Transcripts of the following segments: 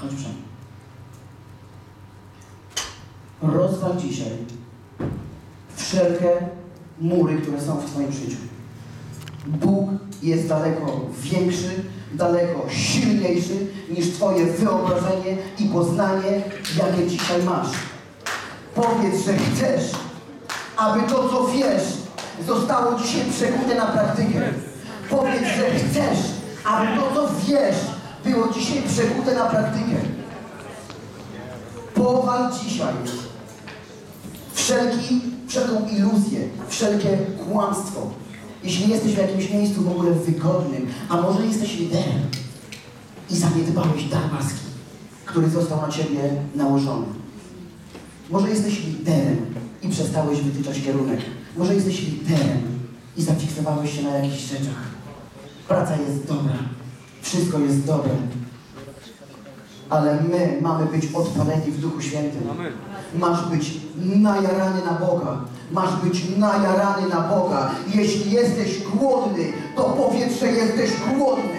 Kończymy. Rozwal dzisiaj wszelkie mury, które są w twoim życiu. Bóg jest daleko większy, daleko silniejszy niż twoje wyobrażenie i poznanie, jakie dzisiaj masz. Powiedz, że chcesz, aby to, co wiesz, zostało dzisiaj przekute na praktykę. Powiedz, że chcesz, aby to, co wiesz, było dzisiaj przekute na praktykę. Powal dzisiaj wszelką iluzję, wszelkie kłamstwo. Jeśli jesteś w jakimś miejscu w ogóle wygodnym, a może jesteś liderem i zaniedbałeś dar maski, który został na ciebie nałożony. Może jesteś liderem i przestałeś wytyczać kierunek. Może jesteś liderem i zafiksowałeś się na jakichś rzeczach. Praca jest dobra, wszystko jest dobre. Ale my mamy być odpaleni w Duchu Świętym. Masz być najarany na Boga. Masz być najarany na Boga. Jeśli jesteś głodny, to powiedz, że jesteś głodny.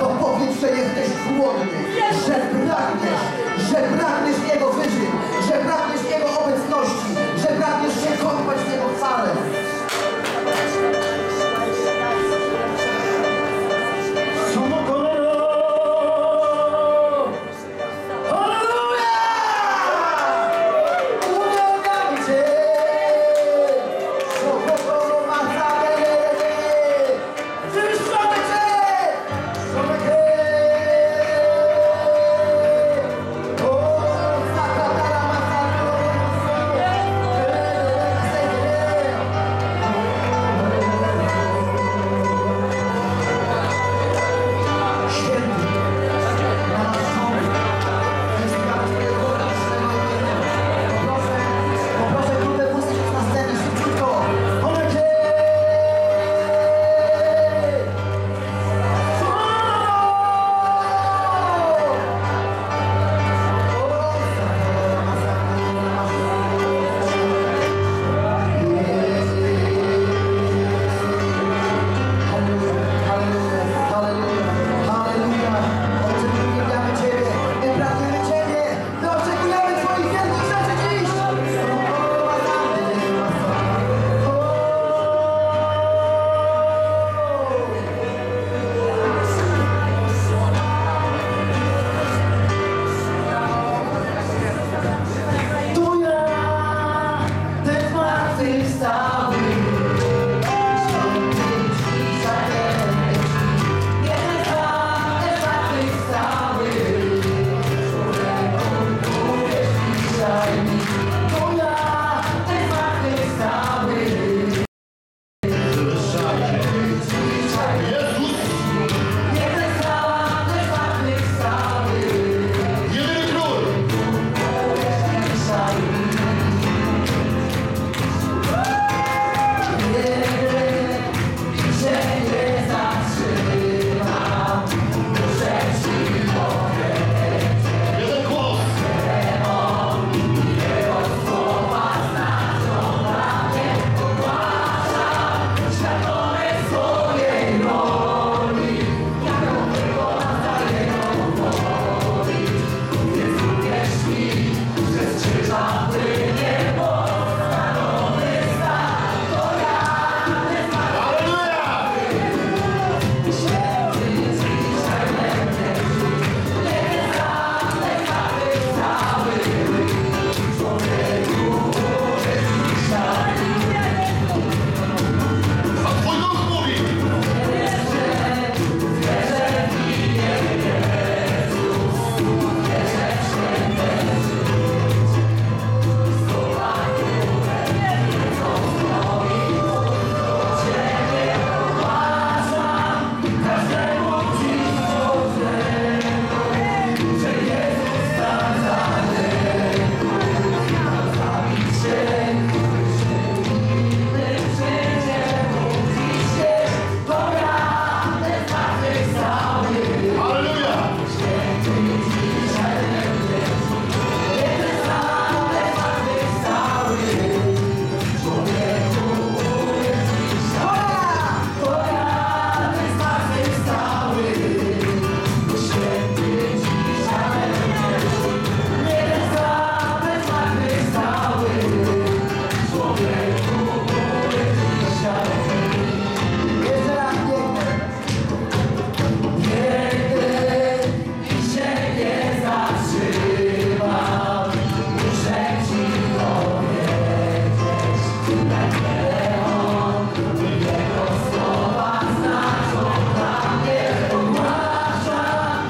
To powiedz, że jesteś głodny. Że pragniesz Jego wyżyn. Że pragniesz Jego obecności. Że pragniesz się kąpać w Jego chwale.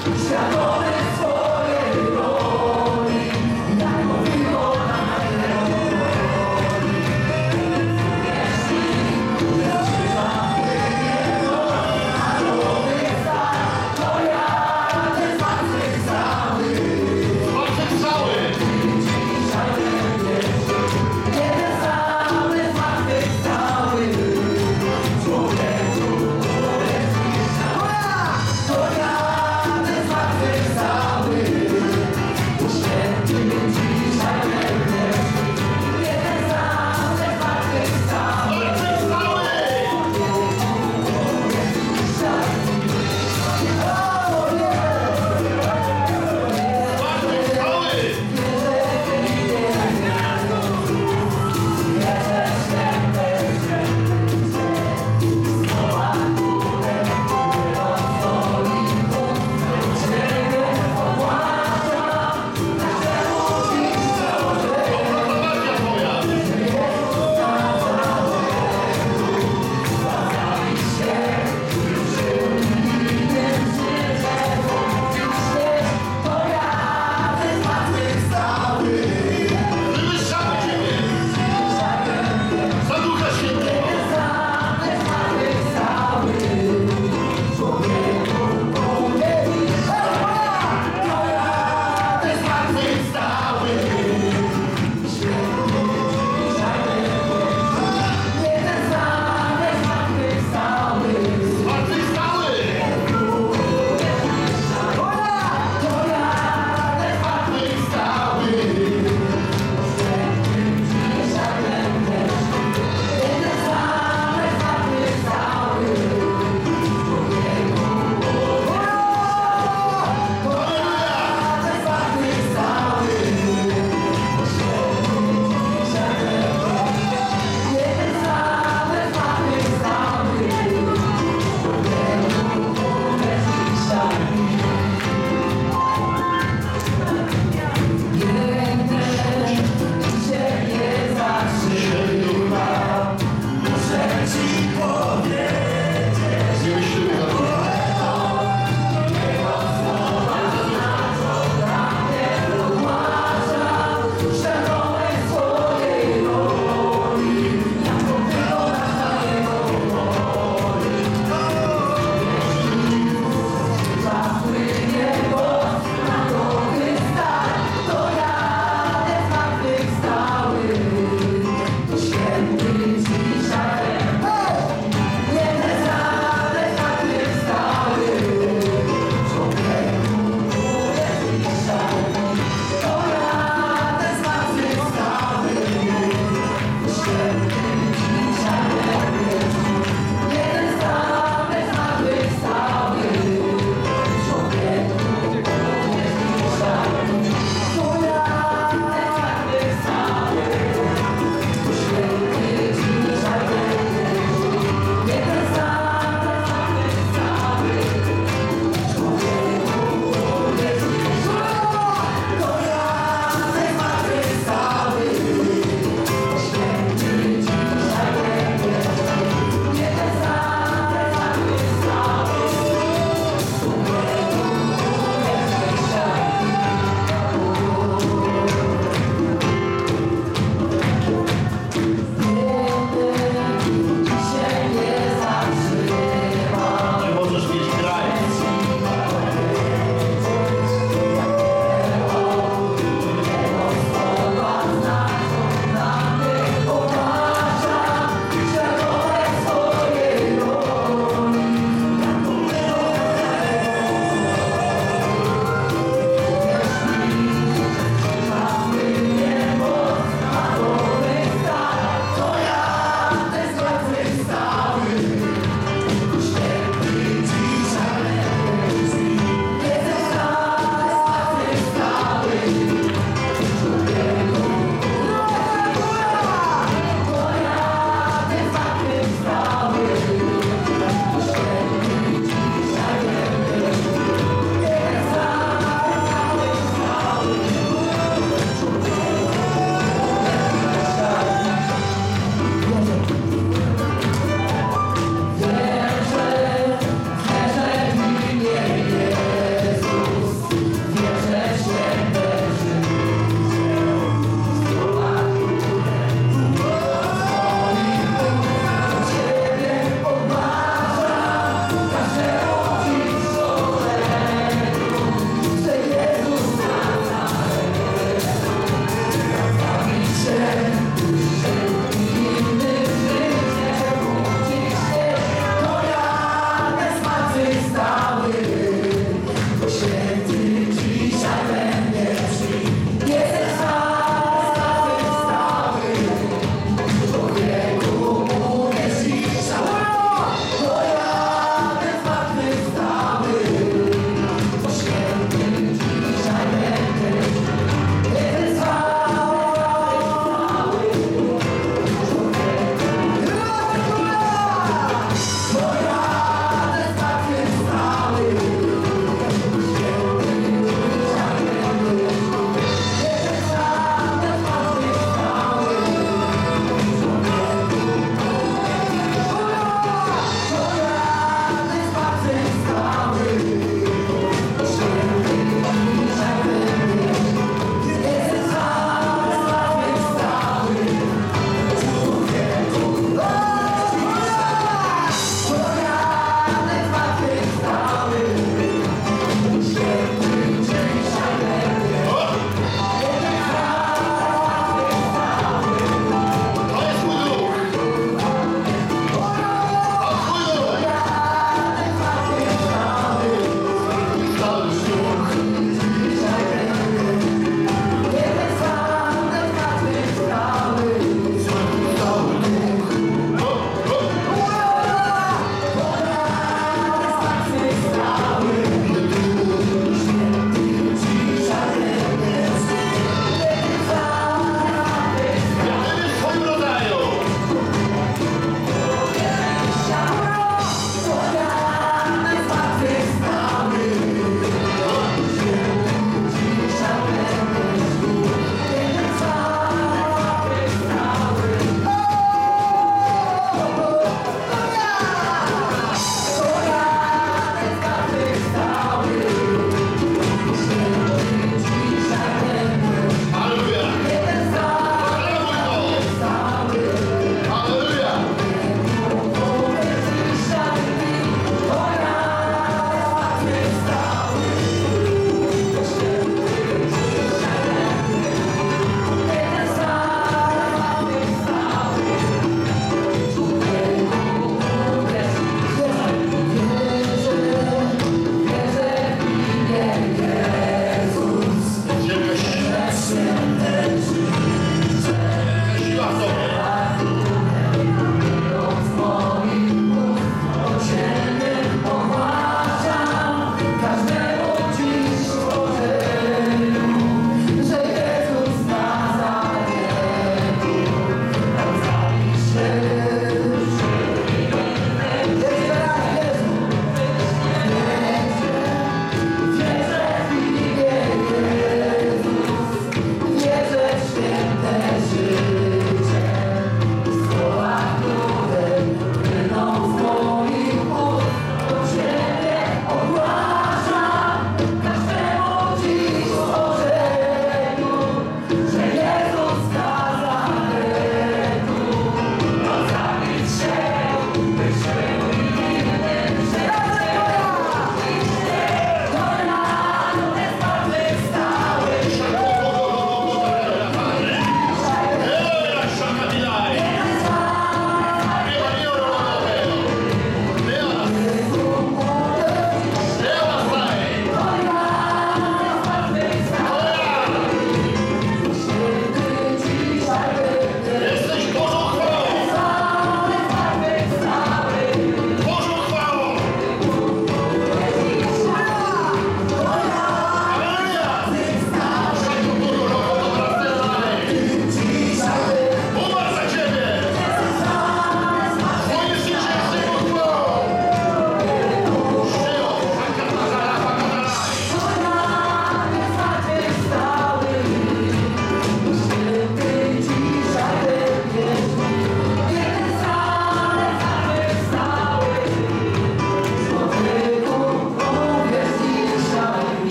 That's it.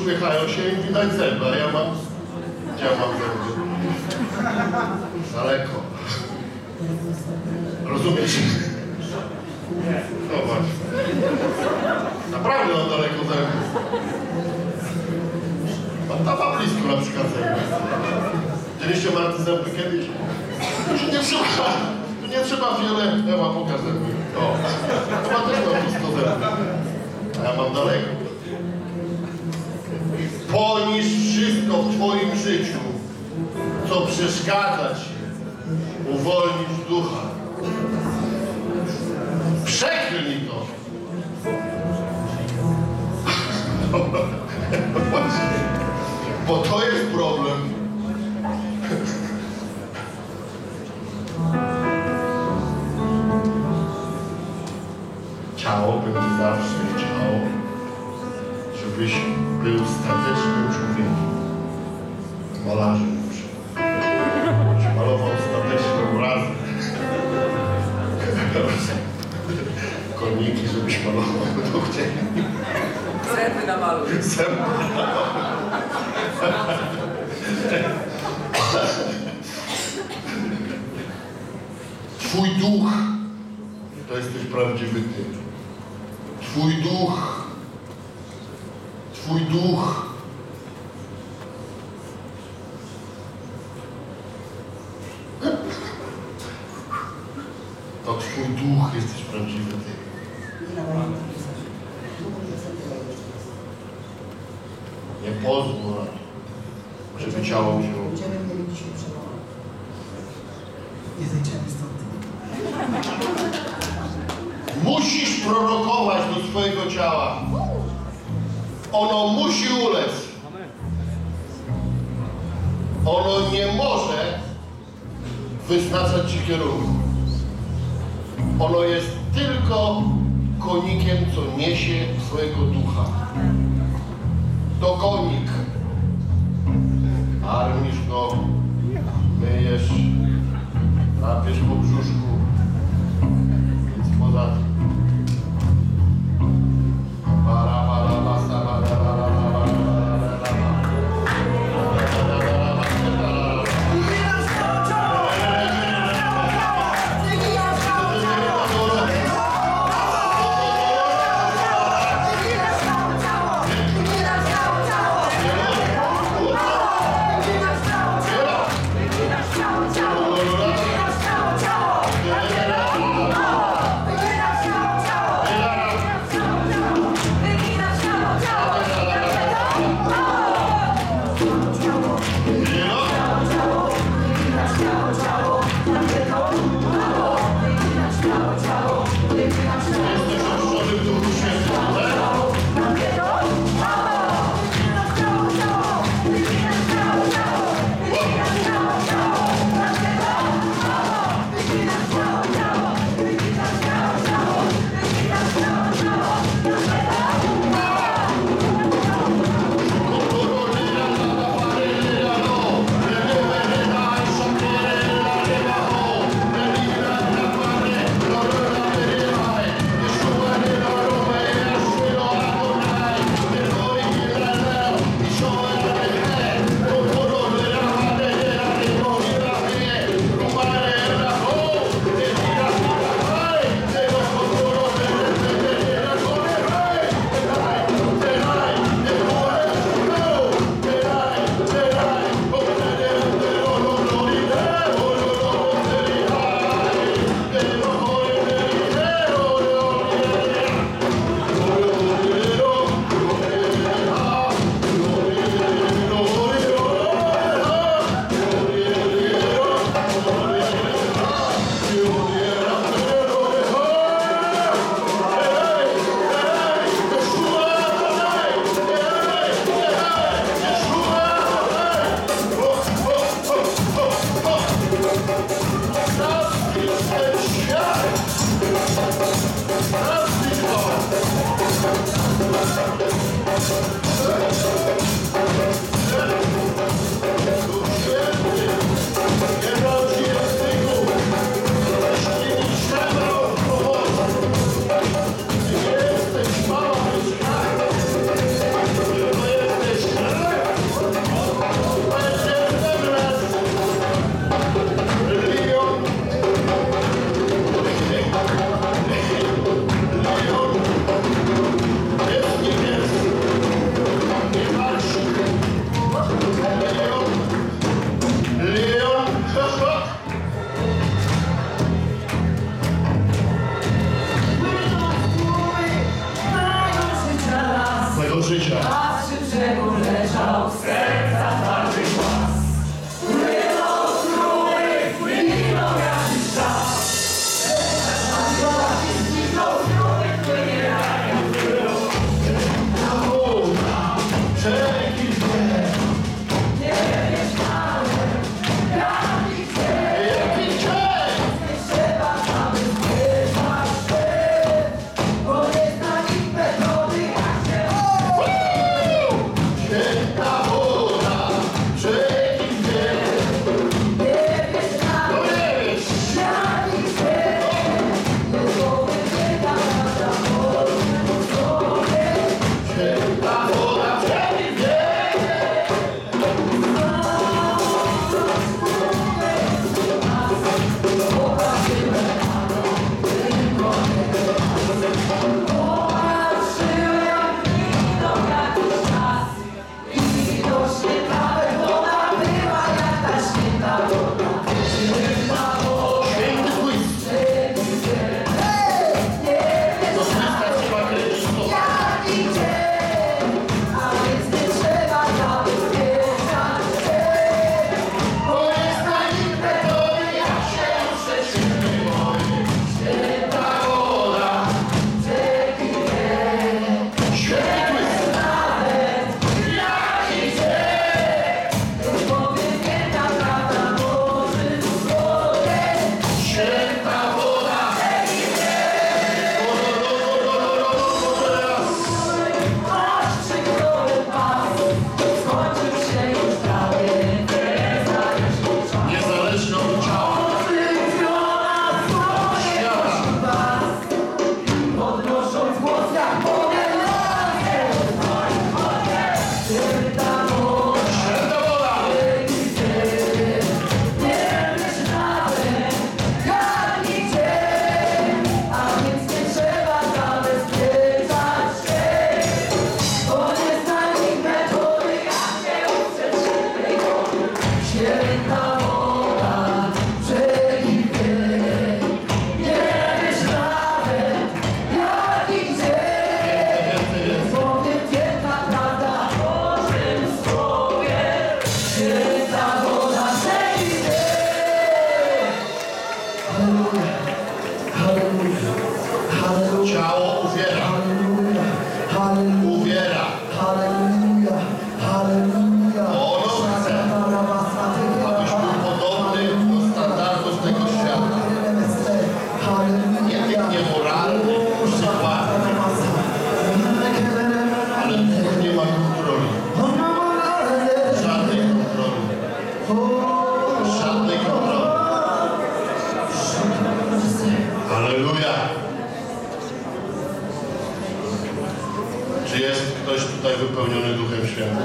uśmiechają się i widać zęby, a ja mam... Gdzie ja mam zęby? Daleko. Rozumiesz? No właśnie. Naprawdę on daleko zęby. Mam tata blisko na przykład zęby. Widzieliście Marty zęby kiedyś? Już nie trzeba. Nie trzeba wiele. Ewa, pokaż zęby. O. Chyba też mam blisko zęby. A ja mam daleko. Ponisz wszystko w twoim życiu, co przeszkadza ci. Uwolnić ducha. Przeklnij to. Bo to jest problem. Ciało będzie zawsze chciało, żebyś był statecznym człowiekiem. Malarzem. Malował stateczną razę. Koniki, żebyś malował do ciebie. Zęby na malu. Zęby na Twój duch to jesteś prawdziwy ty. Twój duch to twój duch, jesteś prawdziwy ty. Nie pozwól, żeby ciało wzięło. Nie zejdziemy stąd. Musisz prorokować do swojego ciała. Ono musi ulec. Ono nie może wyznaczać ci kierunku. Ono jest tylko konikiem, co niesie swojego ducha. To konik. Armisz go, myjesz, trapiesz po brzuszku, nic poza tym. Ty jesteś mały, ty jesteś Alleluja! Czy jest ktoś tutaj wypełniony Duchem Świętym?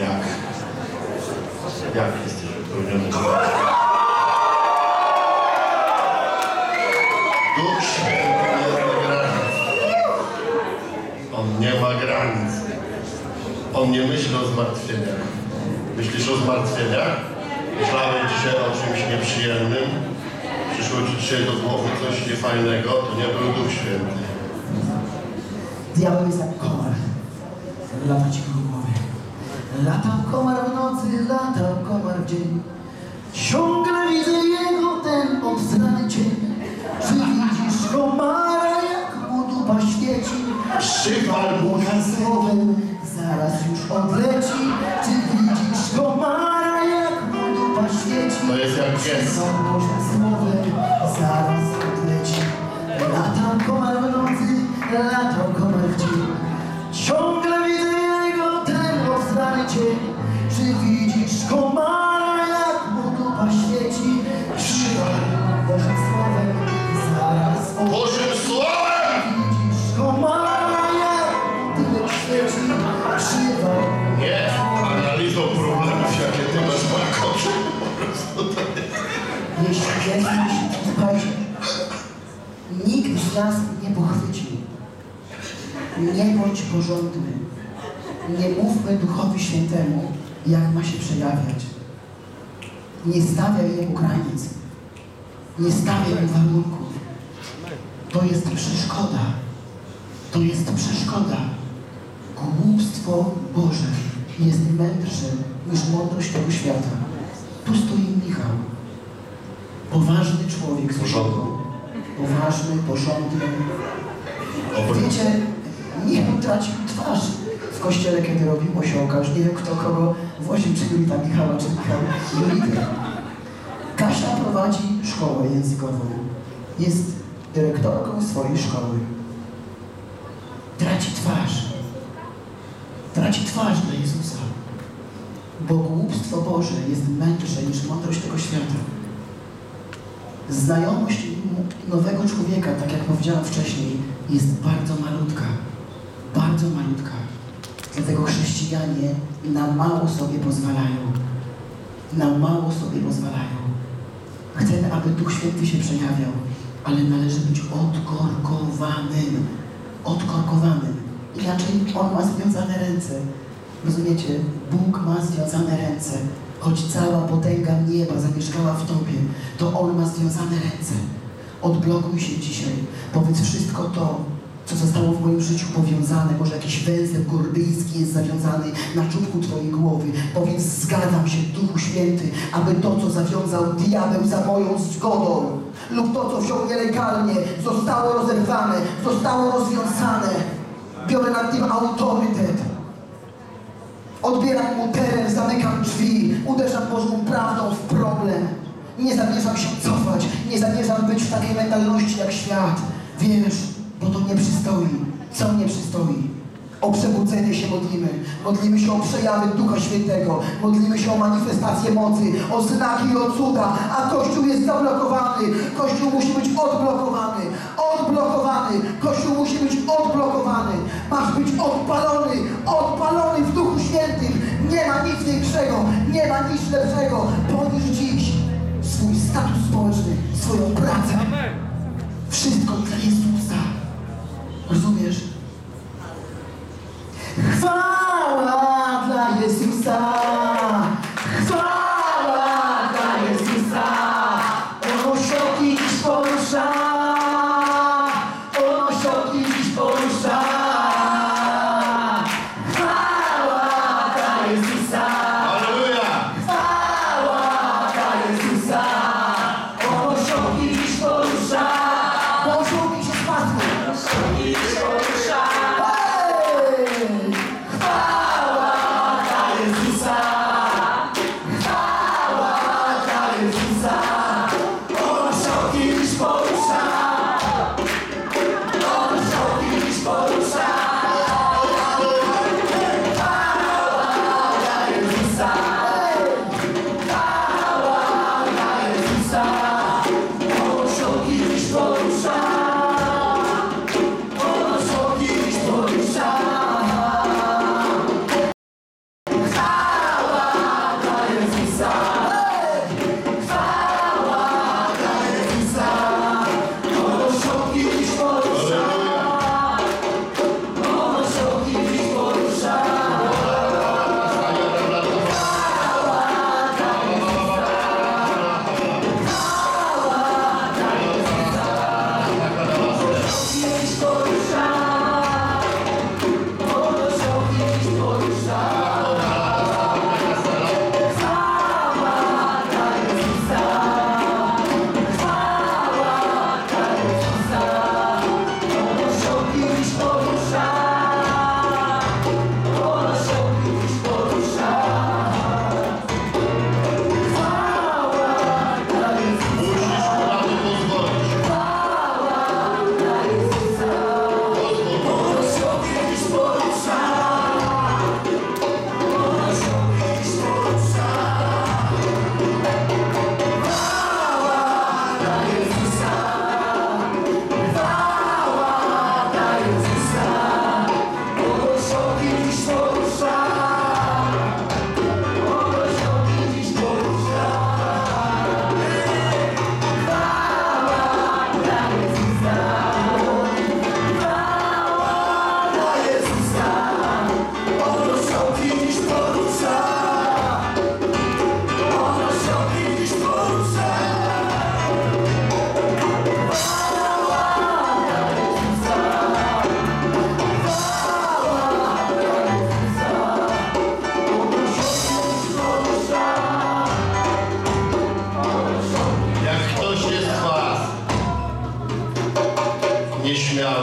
Jak? Jak jesteś wypełniony Duchem Świętym? Duch Święty nie ma granic. On nie ma granic. On nie myśli o zmartwieniach. Myślisz o zmartwieniach? Myślałem dzisiaj o czymś nieprzyjemnym. Przyszło ci dzisiaj do głowy coś niefajnego. To nie był Duch Święty. Diabeł jest jak komar. Lata ci po głowie. Lata komar w nocy, lata komar w dzień. Ciągle widzę jego ten obstrany cień. Czy widzisz komara, jak mu dupa świeci? Szywal mu hasłowym, zaraz już odleci. Czy widzisz komara, jak mu dupa świeci? To jest jak pies. Szywal mu hasłowym, zaraz odleci. Latał komar w nocy, latał komar w dzień. Ciągle widzę jego ten obstrany cień. Czy widzisz komara, jak mu dupa świeci? Szywal mu hasłowym. Bożym słowem! Widzisz komara, tyle świeci, krzywa. Nie, analizą problemów, jakie ty masz na końcu. Po prostu to jest. Jeśli jesteś w Boże, nikt z nas nie pochwycił. Nie bądź porządny. Nie mówmy Duchowi Świętemu, jak ma się przejawiać. Nie stawiaj Jemu granic. Nie stawiaj Mu warunków. To jest przeszkoda. To jest przeszkoda. Głupstwo Boże jest mędrsze niż mądrość tego świata. Tu stoi Michał. Poważny człowiek. Porządny. Poważny, porządny. Wiecie, Michał tracił twarz w kościele, kiedy robił osiołka. Już nie wiem kto kogo woził, czy Julita Michała, czy Michał Julita. Kasia prowadzi szkołę językową. Jest dyrektorką swojej szkoły. Traci twarz. Traci twarz dla Jezusa. Bo głupstwo Boże jest mędrsze niż mądrość tego świata. Znajomość nowego człowieka, tak jak powiedziałam wcześniej, jest bardzo malutka. Bardzo malutka. Dlatego chrześcijanie na mało sobie pozwalają. Na mało sobie pozwalają. Chcę, aby Duch Święty się przejawiał. Ale należy być odkorkowanym. Odkorkowanym. Inaczej On ma związane ręce. Rozumiecie? Bóg ma związane ręce. Choć cała potęga nieba zamieszkała w Tobie, to On ma związane ręce. Odblokuj się dzisiaj. Powiedz wszystko to, co zostało w moim życiu powiązane. Może jakiś węzeł gordyjski jest zawiązany na czubku Twojej głowy. Powiedz, zgadzam się, Duchu Święty, aby to, co zawiązał diabeł za moją zgodą, lub to, co wziął nielegalnie, zostało rozerwane, zostało rozwiązane. Biorę nad nim autorytet. Odbieram mu teren, zamykam drzwi, uderzam Bożą prawdą w problem. Nie zamierzam się cofać, nie zamierzam być w takiej mentalności jak świat. Wiesz, bo to nie przystoi. Co nie przystoi? O przebudzenie się modlimy. Modlimy się o przejawy Ducha Świętego. Modlimy się o manifestację mocy, o znaki i o cuda. A Kościół jest zablokowany. Kościół musi być odblokowany. Odblokowany. Kościół musi być odblokowany. Masz być odpalony. Odpalony w Duchu Świętym. Nie ma nic większego. Nie ma nic lepszego. Poniż dziś swój status społeczny, swoją pracę. Wszystko dla Jezusa. Rozumiesz? Chwała dla Jezusa! Chwała dla Jezusa! On osiołki dziś porusza! On osiołki dziś porusza! Chwała dla Jezusa! Alleluja! Chwała dla Jezusa! On osiołki dziś porusza! Osiołki się spadły! Osiołki dziś porusza!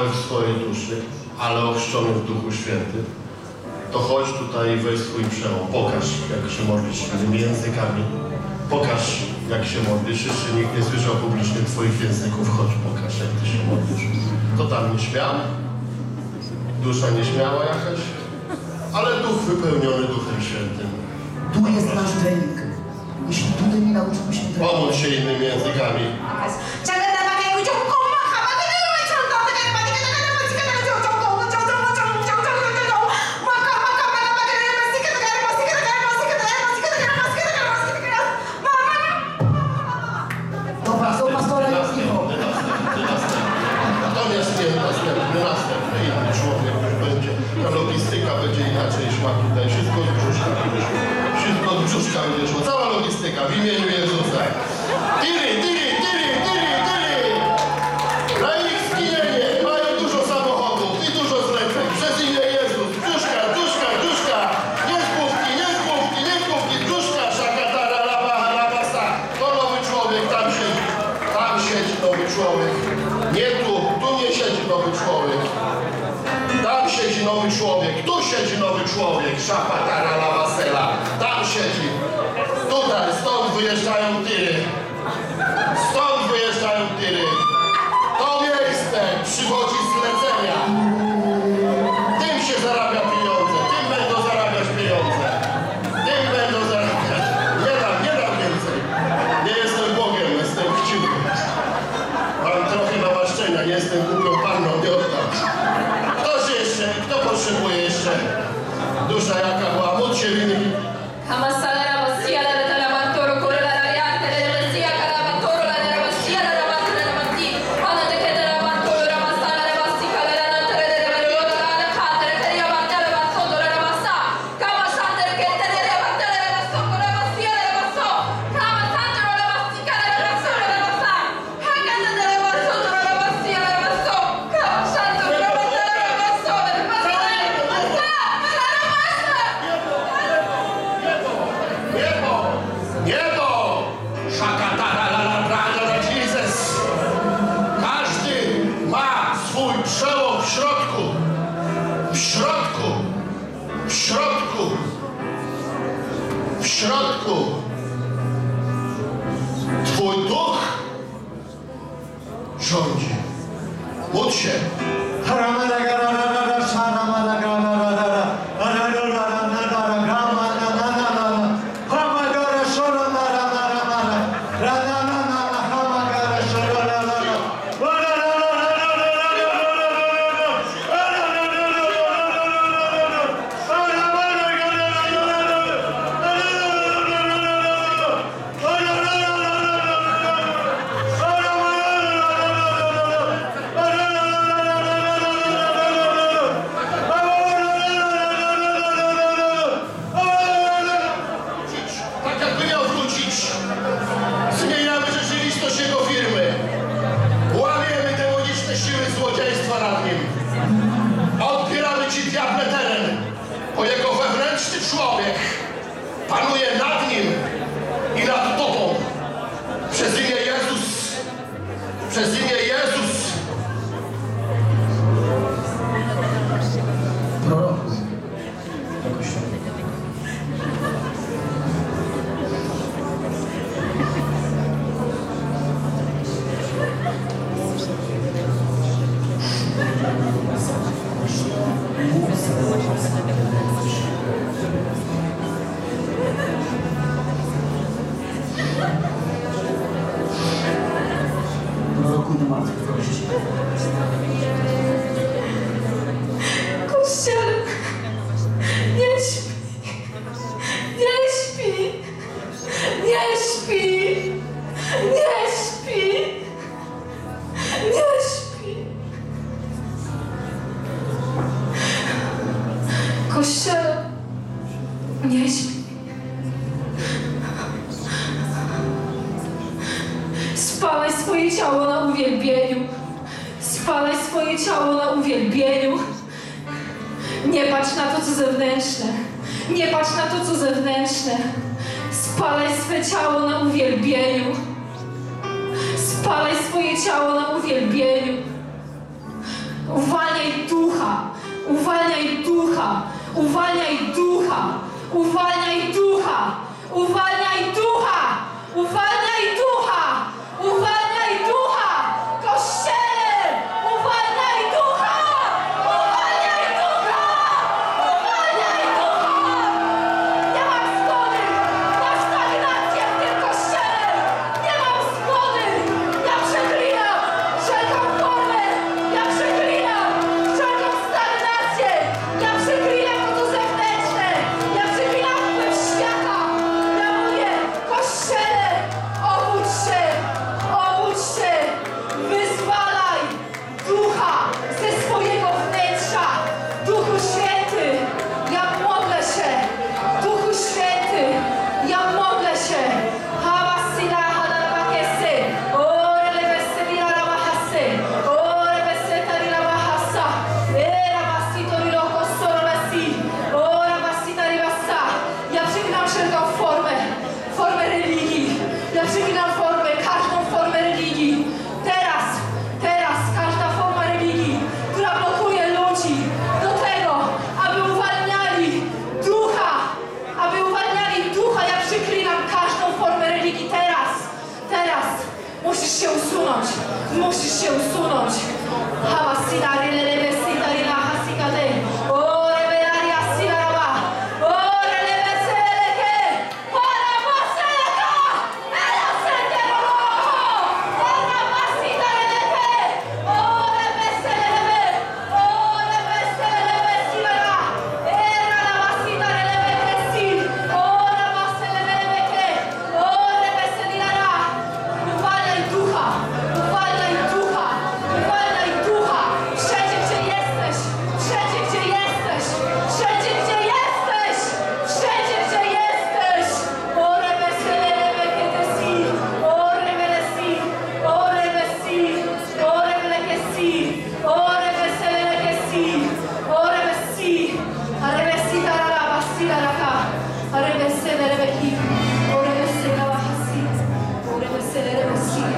całych swojej duszy, ale ochrzczony w Duchu Świętym, to chodź tutaj i weź swój przełom. Pokaż, jak się modlisz tymi językami. Pokaż, jak się modlisz. Jeszcze nikt nie słyszał publicznie Twoich języków. Chodź, pokaż, jak Ty się modlisz. To tam nieśmiały? Dusza nieśmiała jakaś? Ale Duch wypełniony Duchem Świętym. Tu jest nasz trening. Jeśli tutaj nie nauczymy się treningu. Pomóż się innymi językami. W imieniu Jezusa. Tyry, tyry, tyry, tyry, tyry! Dla nich zginienie, mają dużo samochodów i dużo zleceń. Przez imię Jezus. Brzuszka, brzuszka, brzuszka! Nie zbówki, nie zbówki, nie zbówki! Brzuszka, szakatara, laba, harabasa! To nowy człowiek, tam siedzi nowy człowiek. Nie tu, tu nie siedzi nowy człowiek. Tam siedzi nowy człowiek, tu siedzi nowy człowiek. Szapatara, labasela. Tam siedzi. Tutaj, stąd wyjeżdżają tyry. Stąd wyjeżdżają tyry. To miejsce przywodzi zlecenia. Tym się zarabia pieniądze. Tym będą zarabiać pieniądze. Tym będą zarabiać. Nie dam więcej. Nie jestem Bogiem, jestem chciwym. Mam trochę namaszczenia, nie jestem głupią panną, nie oddam. Kto potrzebuje jeszcze? Dusza jaka była, módl się winni. Uwalniaj ducha, uwalniaj ducha, uwalniaj ducha, uwalniaj ducha, uwalniaj ducha, uwalniaj ducha, uwalniaj ducha, Kościele, uwalniaj ducha, uwalniaj ducha, uwalniaj ducha. Nie mam zgody na stagnację w tym Kościele, nie mam zgody, ja przeklinam wszelką stagnację, ja przeklinam to zewnętrzne, ja przeklinam wpływ świata, ja mówię, Kościele, obudź się, wyzwalaj ducha ze swojego wnętrza, Duchu Święty, ja modlę się, Duchu Święty, ja modlę się, Habasila Hadalabakesy, Orele Veselila Rabahasy, Ore Vesetarila Bahasa, Era Basitorilo Kosorobasi, Ora Basitaribasa, ja przeklinam wszelką formę religii, ja przeklinam formę, każdą formę religii. Teraz każda forma religii, która blokuje ludzi do tego, aby uwalniali ducha, ja przeklinam każdą formę religii. Teraz musisz się usunąć, Habasitari lelebesitari lahasikade, o rebelari asiraba, o lelebeseleke, para baseleka, elaseterolo, para basitareleke, o lebeselebe, silara, era la basitareleke si, o la baselebeke, o lebeselilara, uwalniaj ducha, wszędzie gdzie jesteś, ore veselebeke si, ore velesi, ore vesi, ore veleke si, ore veselebeke si, ore vesi, are vesi tarara basilaraka, are veselebeki, ore veselaba hasi, ore veselebeki si, ore veselebeki.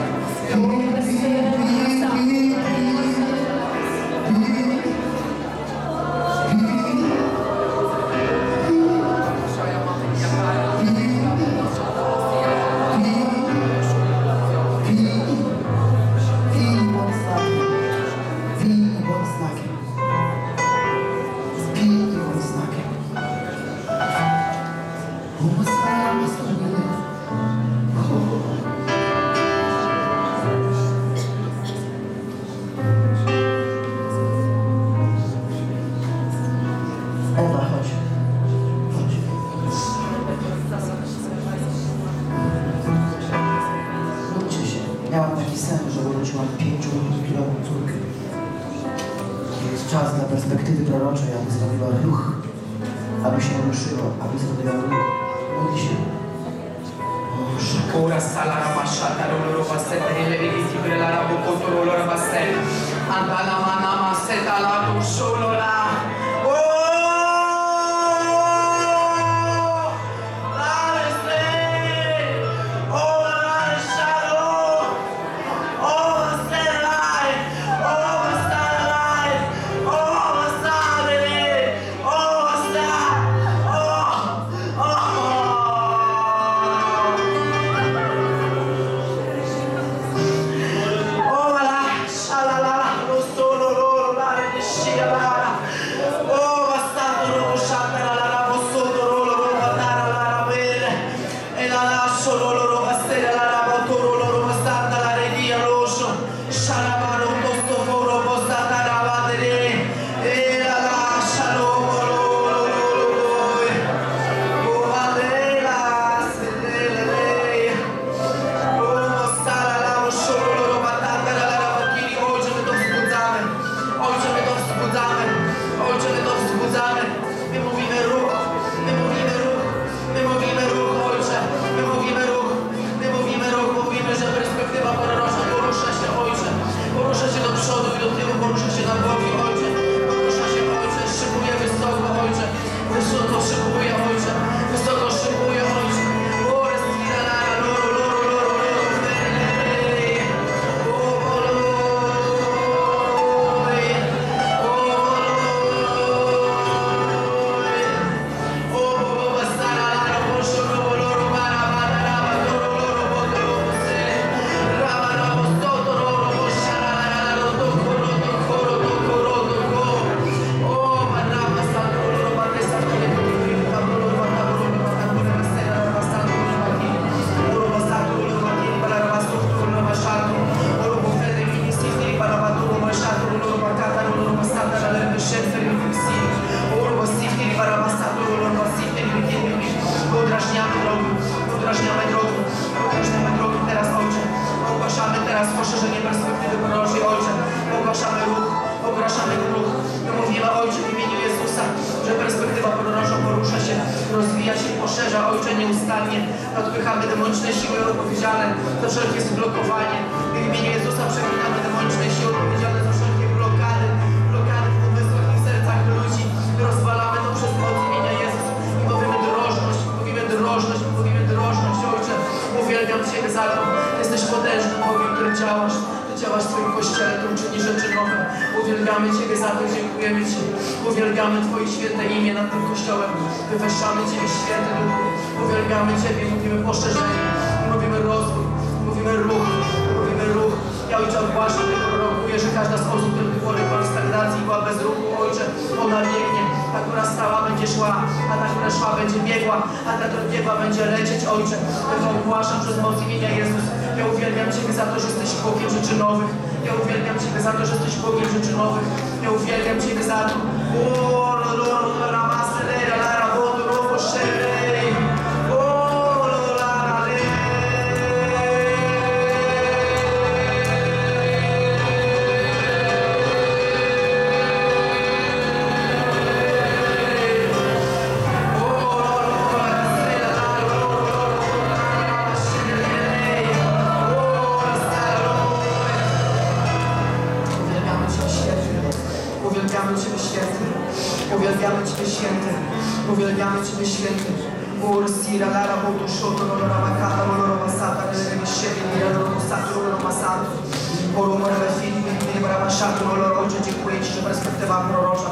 że niepastowny wyporoży Ojcze, ogłaszamy ruch, ogłaszamy ruch. No mówimy Ojcze w imieniu Jezusa, że perspektywa prorocza porusza się, rozwija się, poszerza Ojcze nieustannie. Odpychamy demoniczne siły odpowiedzialne za wszelkie zblokowanie. W imieniu Jezusa przeklinamy demoniczne siły odpowiedzialne za wszelkie blokady, blokady w umysłach i w sercach ludzi. Rozwalamy to przez moc imienia Jezusa i mówimy drożność, mówimy drożność, mówimy drożność. Ojcze, uwielbiam Ciebie za to. Jesteś potężny Bogiem, który działasz. Ty działasz w Twoim Kościele, który czyni rzeczy nowe. Uwielbiamy Ciebie za to, dziękujemy Ci. Uwielbiamy Twoje święte imię nad tym Kościołem. Wywyższamy Ciebie, święty Duchu. Uwielbiamy Ciebie, mówimy poszerzenie, mówimy rozwój, mówimy ruch, mówimy ruch. Ja Ojcze ogłaszam i prorokuję, że każda z osób, która była w stagnacji, była bez ruchu, Ojcze, ona biegnie. Ta, która stała, będzie szła, a ta, która szła, będzie biegła, a ta, która biegła, będzie lecieć, Ojcze. Ja to ogłaszam przez moc imienia Jezus. Ja uwielbiam Ciebie za to, że jesteś Bogiem rzeczy nowych. Ja uwielbiam Ciebie za to, że jesteś Bogiem rzeczy nowych. Ja uwielbiam Ciebie za to. Uwielbiamy Ciebie święty, uwielbiamy Ciebie święty. Ursi radara bodu szoto rolorama kata rolorama sata rolorama siebie rolorama sata rolorama sata rolorama filmy rolorama szatu rolorama. Ojcze, dziękuję Ci, że perspektywa prorocza,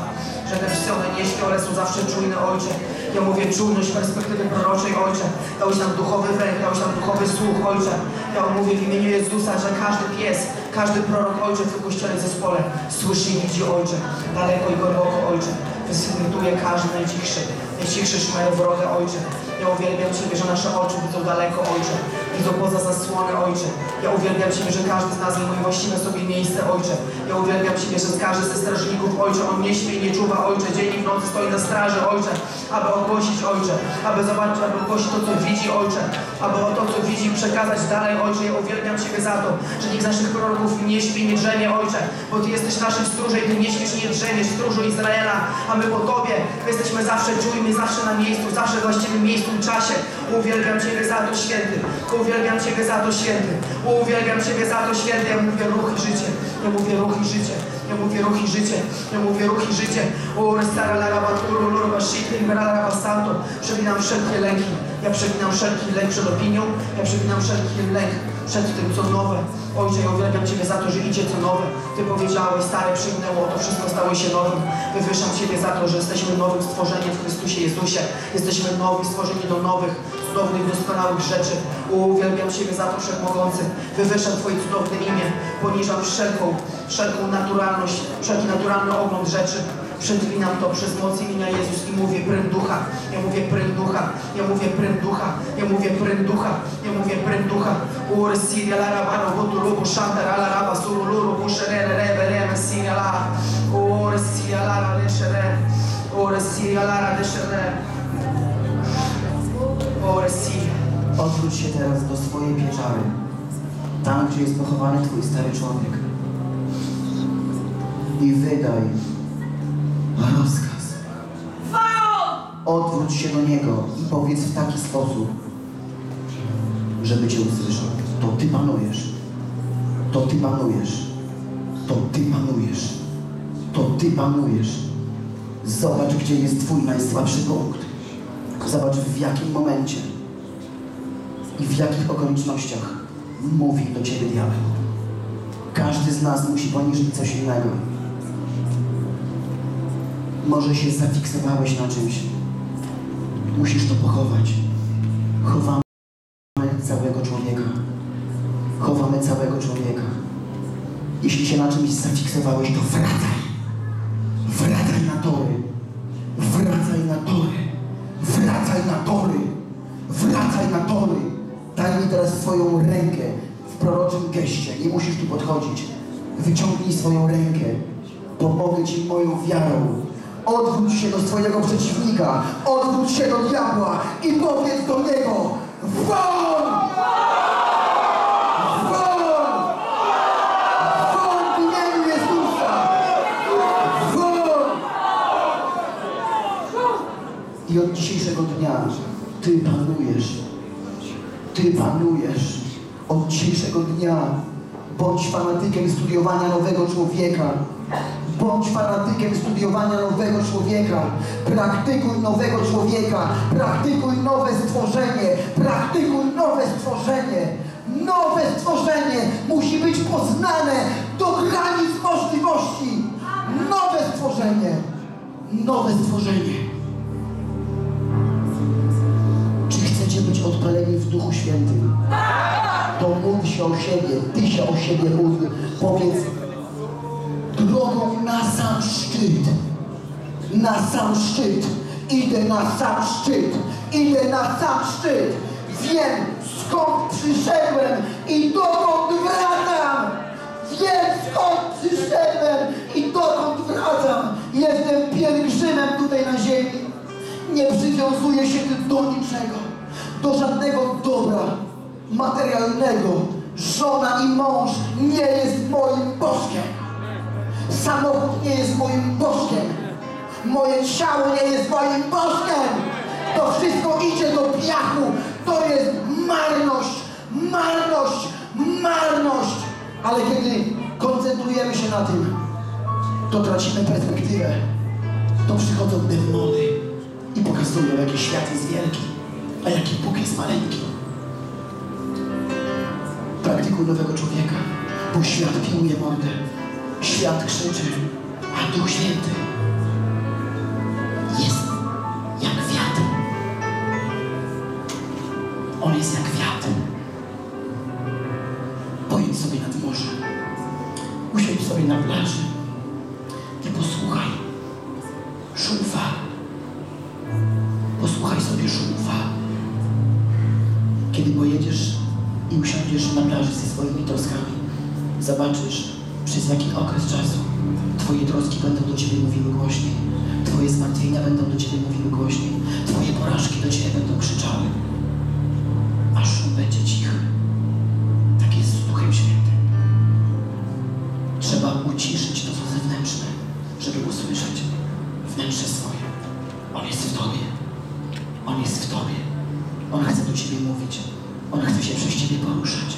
że te wszystkie one nieśkie, ale są zawsze czujne, Ojcze. Ja mówię czujność perspektywy proroczej, Ojcze. Dałeś nam duchowy węch, dałeś nam duchowy słuch, Ojcze. Ja mówię w imieniu Jezusa, że każdy pies, każdy prorok, Ojcze, w tym Kościele zespole słyszy i widzi, Ojcze, daleko i głęboko, Ojcze. Wysygnuje każdy najcichszy. Najcichszy szmer wroga, Ojcze. Ja uwielbiam Ciebie, że nasze oczy widzą daleko, Ojcze. Widzą poza zasłonę, Ojcze. Ja uwielbiam Ciebie, że każdy z nas zajmuje właściwe sobie miejsce, Ojcze. Ja uwielbiam Ciebie, że każdy ze strażników, Ojcze, on nie śpi i nie czuwa, Ojcze. Dzień i w nocy stoi na straży, Ojcze, aby ogłosić, Ojcze. Aby zobaczyć, aby ogłosić to, co widzi, Ojcze. Aby o to, co widzi, przekazać dalej, Ojcze. Ja uwielbiam Ciebie za to, że nikt z naszych proroków nie śpi, nie drzemie, Ojcze. Bo Ty jesteś naszym stróżem i Ty nie śpisz, nie drzemiesz, stróżu Izraela. A my po Tobie, my jesteśmy zawsze czujni, zawsze na miejscu, zawsze w właściwym miejscu i czasie. Uwielbiam Ciebie za to, święty. Uwielbiam Ciebie za to, święty. Uwielbiam Ciebie za to, święty. Ja mówię ruch i życie. Ja mówię ruch i życie. Ja mówię ruch i życie. Ja mówię ruch i życie. Przeginam wszelkie lęki. Ja przeginam wszelki lęk przed opinią. Ja przeginam wszelki lęk przed tym, co nowe. Ojcze, ja uwielbiam Ciebie za to, że idzie co nowe. Ty powiedziałeś, stare przygnęło, to wszystko stało się nowym. Wywyższam Ciebie za to, że jesteśmy nowym stworzeniem w Chrystusie Jezusie. Jesteśmy nowi, stworzeni do nowych, cudownych, doskonałych rzeczy. Uwielbiam Ciebie za to, Wszechmogący. Wywyższam Twoje cudowne imię. Poniżam wszelką naturalność, wszelki naturalny ogląd rzeczy. Przedwinam to przez moc imienia Jezus i mówię prym ducha, ja mówię prym ducha, ja mówię prym ducha, ja mówię prym ducha, ja mówię prym ducha. Ursi la rabaro buturu shantara la rabasuru luru bushere rebere mesina la ursi la la deshere ursi la la deshere ursi. Odwróć się teraz do swojej pieczary, tam gdzie jest pochowany Twój stary człowiek, i wydaj rozkaz. Odwróć się do Niego i powiedz w taki sposób, żeby Cię usłyszał. To Ty panujesz. To Ty panujesz. To Ty panujesz. To Ty panujesz. Zobacz, gdzie jest Twój najsłabszy punkt. Zobacz, w jakim momencie i w jakich okolicznościach mówi do Ciebie diabeł. Każdy z nas musi poniżyć coś innego. Może się zafiksowałeś na czymś. Musisz to pochować. Chowamy całego człowieka. Chowamy całego człowieka. Jeśli się na czymś zafiksowałeś, to wracaj. Wracaj na tory. Wracaj na tory. Wracaj na tory. Wracaj na tory. Daj mi teraz swoją rękę w proroczym geście. Nie musisz tu podchodzić. Wyciągnij swoją rękę. Pomogę Ci moją wiarą. Odwróć się do swojego przeciwnika, odwróć się do diabła i powiedz do niego: WON! WON! Ty panujesz. Ty panujesz. Od dzisiejszego dnia bądź fanatykiem studiowania nowego człowieka. Bądź fanatykiem studiowania nowego człowieka. Praktykuj nowego człowieka. Praktykuj nowe stworzenie. Praktykuj nowe stworzenie. Nowe stworzenie musi być poznane do granic możliwości. Nowe stworzenie. Nowe stworzenie. Czy chcecie być odpaleni w Duchu Świętym? To mów się o siebie. Ty się o siebie mów. Powiedz: drogą na sam szczyt. Na sam szczyt. Idę na sam szczyt. Idę na sam szczyt. Wiem, skąd przyszedłem i dokąd wracam. Wiem, skąd przyszedłem i dokąd wracam. Jestem pielgrzymem tutaj na ziemi. Nie przywiązuję się do niczego. Do żadnego dobra materialnego. Żona i mąż nie jest moim bożkiem. Samochód nie jest moim bożkiem. Moje ciało nie jest moim bożkiem. To wszystko idzie do piachu. To jest marność, marność, marność. Ale kiedy koncentrujemy się na tym, to tracimy perspektywę. To przychodzą demony i pokazują, jaki świat jest wielki, a jaki Bóg jest maleńki. Praktykuj nowego człowieka, bo świat piłuje mordę. Świat krzyczy, a Duch Święty jest jak wiatr. On jest jak wiatr. Pojedź sobie nad morze. Usiądź sobie na plaży i posłuchaj szumu fal. Posłuchaj sobie szumu fal. Kiedy pojedziesz i usiądziesz na plaży ze swoimi troskami, zobaczysz, przez jaki okres czasu Twoje troski będą do Ciebie mówiły głośniej. Twoje zmartwienia będą do Ciebie mówiły głośniej. Twoje porażki do Ciebie będą krzyczały. A szum będzie cichy. Tak jest z Duchem Świętym. Trzeba uciszyć to, co zewnętrzne, żeby usłyszeć wnętrze swoje. On jest w Tobie. On jest w Tobie. On chce do Ciebie mówić. On chce się przez Ciebie poruszać.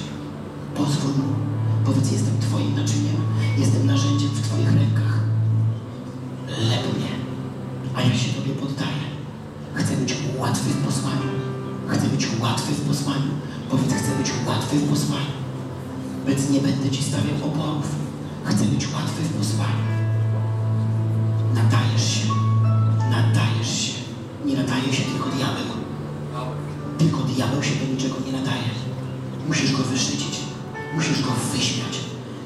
Pozwól mu. Powiedz: jestem Twoim naczyniem, jestem narzędziem w Twoich rękach. Lep mnie, a ja się Tobie poddaję. Chcę być łatwy w posłaniu. Chcę być łatwy w posłaniu. Powiedz: chcę być łatwy w posłaniu. Więc nie będę Ci stawiał oporów. Chcę być łatwy w posłaniu. Nadajesz się. Nadajesz się. Nie nadaje się tylko diabeł. Tylko diabeł się do niczego nie nadaje. Musisz go wyszycić. Musisz go wyśmiać.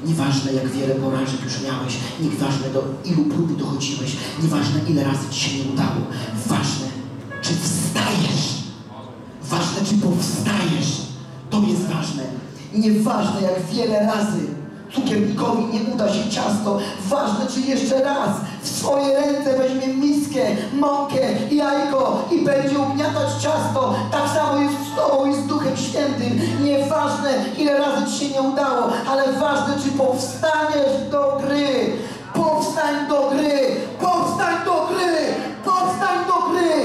Nieważne, jak wiele porażek już miałeś, nieważne, do ilu prób dochodziłeś, nieważne, ile razy Ci się nie udało. Ważne, czy wstajesz. Ważne, czy powstajesz. To jest ważne. Nieważne, jak wiele razy cukiernikowi nie uda się ciasto. Ważne, czy jeszcze raz w swoje ręce weźmie miskę, mąkę, jajko i będzie ugniatać ciasto. Tak samo jest z Tobą i z Duchem Świętym. Nieważne, ile razy Ci się nie udało, ale ważne, czy powstaniesz do gry. Powstań do gry. Powstań do gry. Powstań do gry.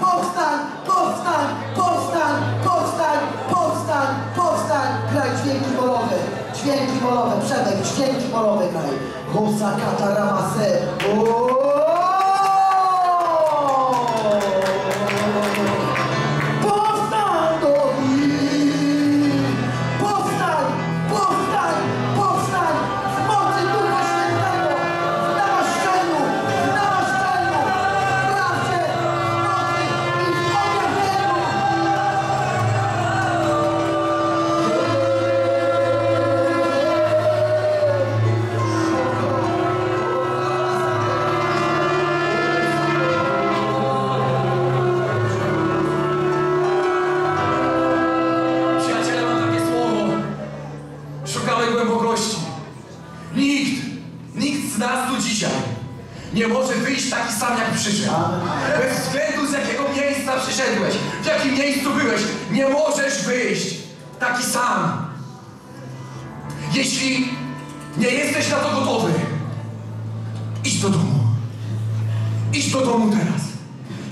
Powstań, powstań, powstań, powstań, powstań, powstań. Graj dźwięki bolowe. Dźwięki bolowe. Przemek, dźwięki bolowe graj. Hosakata ramase.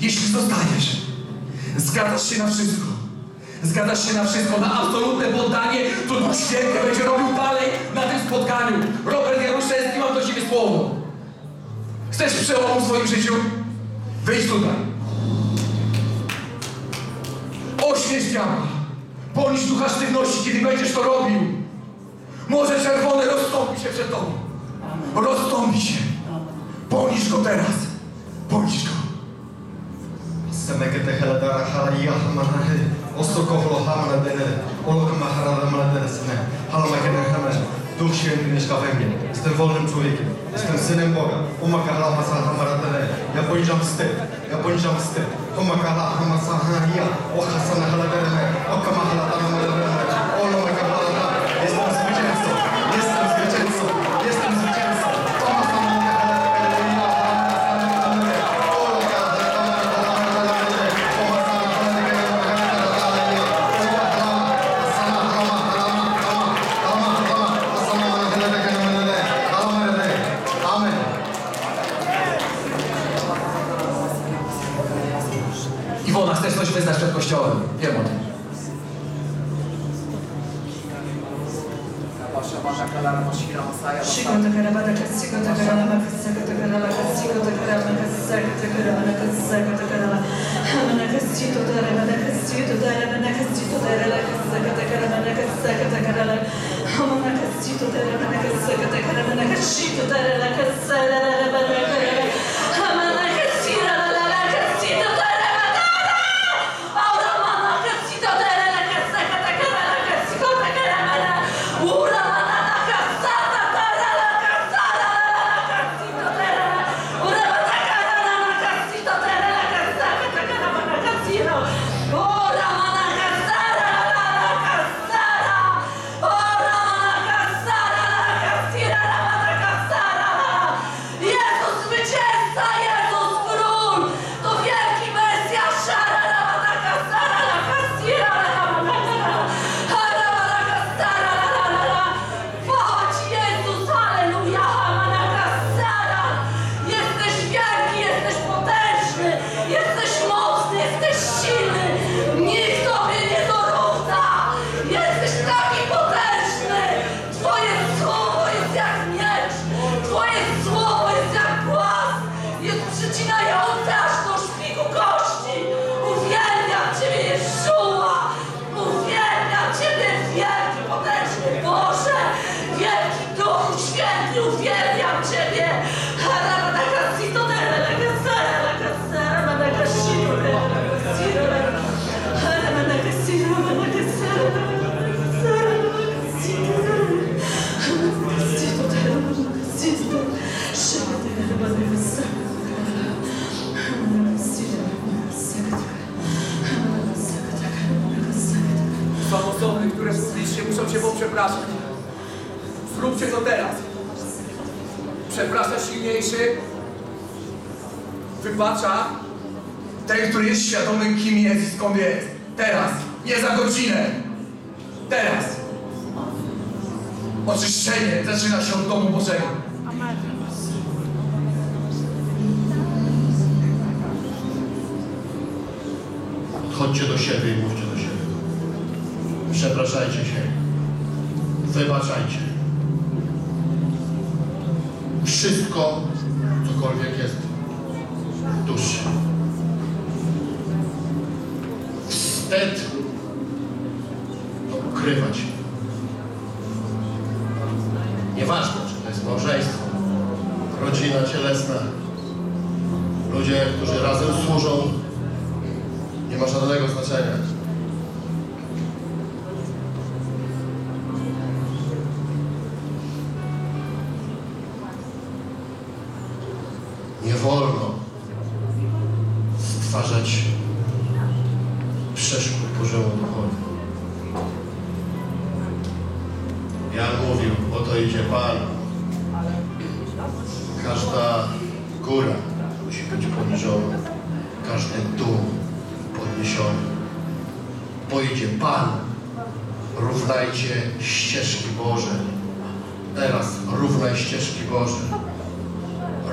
Jeśli zostaniesz, zgadzasz się na wszystko. Zgadzasz się na wszystko, na absolutne poddanie, to Duch Święty będzie robił dalej na tym spotkaniu. Robert Jaruzelski, mam do ciebie słowo. Chcesz przełomu w swoim życiu? Wyjdź tutaj. Ośmiesz ciała. Bądź ducha sztywności, kiedy będziesz to robił. Morze Czerwone rozstąpi się przed tobą. Rozstąpi się. Bądź go teraz. Bądź go. Duch Święty mieszka we mnie. Jestem wolnym człowiekiem. Jestem synem Boga. Ja poniżam wstyd. Ja poniżam wstyd. Jestem zwycięzcą. Jestem zwycięzcą. Jestem zwycięzcą. Iwona, chcesz coś wyznać przed kościołem? Wiem o tym. Zróbcie to teraz. Przeprasza silniejszy, wybacza ten, który jest świadomy, kim jest i skąd jest. Teraz, nie za godzinę. Teraz. Oczyszczenie zaczyna się od domu Bożego. Chodźcie do siebie i mówcie do siebie. Przepraszajcie się. Wybaczajcie. Wszystko, cokolwiek jest w duszy. Wstyd to ukrywać. Nieważne, czy to jest małżeństwo, rodzina cielesna, ludzie, którzy razem służą, nie ma żadnego znaczenia. Nie wolno stwarzać przeszkód Bożemu Duchowi. Jan mówił, oto idzie Pan. Każda góra musi być poniżona, każdy dół podniesiony. Bo idzie Pan, równajcie ścieżki Boże. Teraz równaj ścieżki Boże.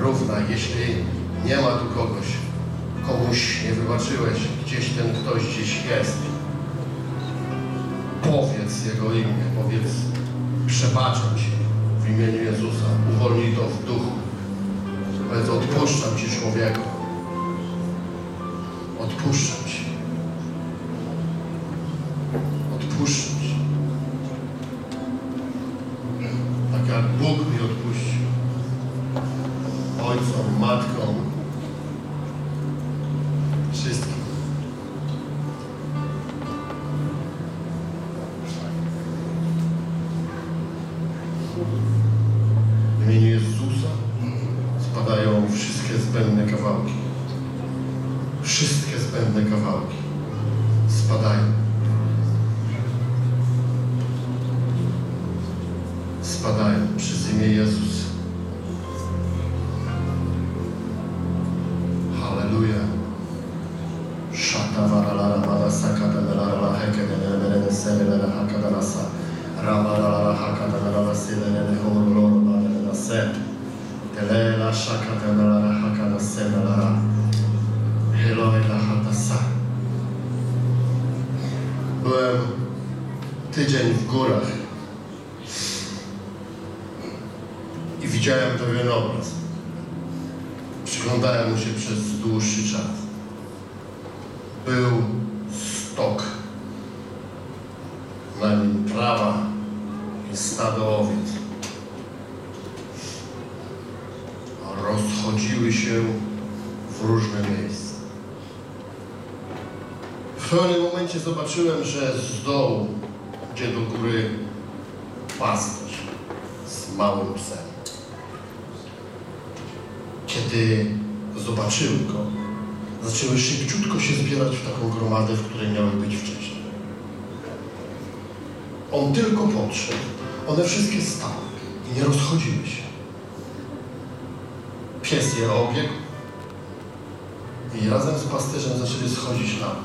Równa, jeśli nie ma tu kogoś, komuś nie wybaczyłeś, gdzieś ten ktoś gdzieś jest. Powiedz jego imię, powiedz: przebaczam Ci w imieniu Jezusa, uwolnij to w duchu. Powiedz: odpuszczam Ci, człowieku, odpuszczam Ci, odpuszczam Ci. Tak jak Bóg mi odpuścił, ojcom, matką, wszystkim. W imieniu Jezusa spadają wszystkie zbędne kawałki. Wszystkie zbędne kawałki spadają. Spadają przez imię Jezusa. Halleluja. Szata varalala marasa katanala hekenele selele hakadanasa ramarala hakadanala selele horolala se telela shakatanala hakanasenala heloela hatasa. Byłem tydzień w górach i widziałem pewien obraz. Przyglądałem mu się przez dłuższy czas. Był stok. Na nim trawa i stado owiec. Rozchodziły się w różne miejsca. W pewnym momencie zobaczyłem, że z dołu idzie do góry pasterz z małym psem. Kiedy zobaczyły go, zaczęły szybciutko się zbierać w taką gromadę, w której miały być wcześniej. On tylko podszedł, one wszystkie stały i nie rozchodziły się. Pies je obiegł i razem z pasterzem zaczęli schodzić na dół.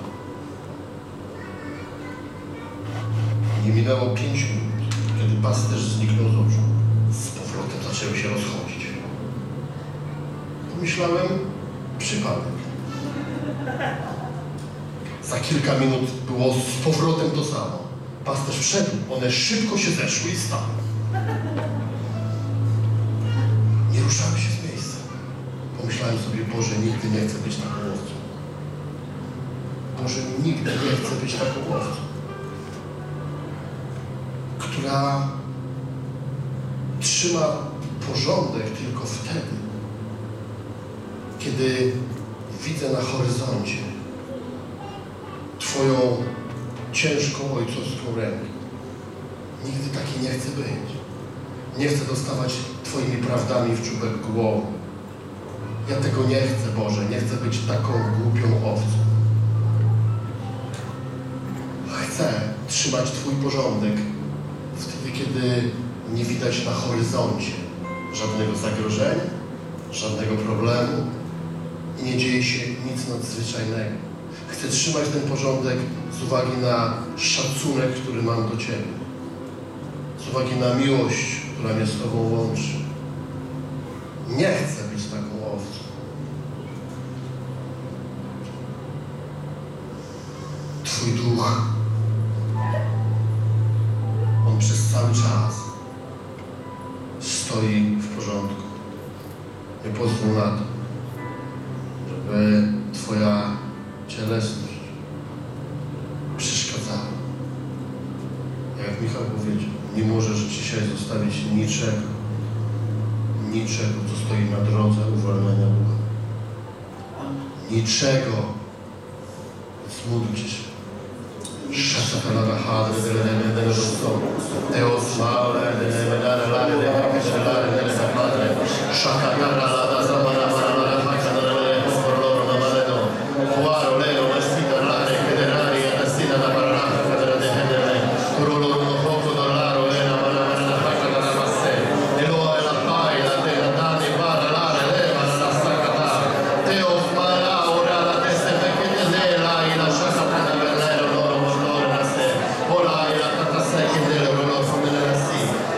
Nie minęło 5 minut, kiedy pasterz zniknął z oczu. Z powrotem zaczęły się rozchodzić. Myślałem: przypadek. Za kilka minut było z powrotem to samo. Pasterz wszedł, one szybko się zeszły i stały. Nie ruszały się z miejsca. Pomyślałem sobie: Boże, nigdy nie chcę być taką łowcą. Boże, nigdy nie chcę być taką łowcą, która trzyma porządek tylko wtedy, kiedy widzę na horyzoncie Twoją ciężką ojcowską rękę. Nigdy taki nie chcę być. Nie chcę dostawać Twoimi prawdami w czubek głowy. Ja tego nie chcę, Boże. Nie chcę być taką głupią owcą. Chcę trzymać Twój porządek wtedy, kiedy nie widać na horyzoncie żadnego zagrożenia, żadnego problemu, i nie dzieje się nic nadzwyczajnego. Chcę trzymać ten porządek z uwagi na szacunek, który mam do Ciebie. Z uwagi na miłość, która mnie z Tobą łączy. Nie chcę być taką owcą. Twój duch, on przez cały czas stoi w porządku. Nie pozwól na to, żeby Twoja cielesność przeszkadzała. Jak Michał powiedział, nie możesz dzisiaj zostawić niczego, co stoi na drodze uwolnienia ducha. Niczego. Zmódlcie się.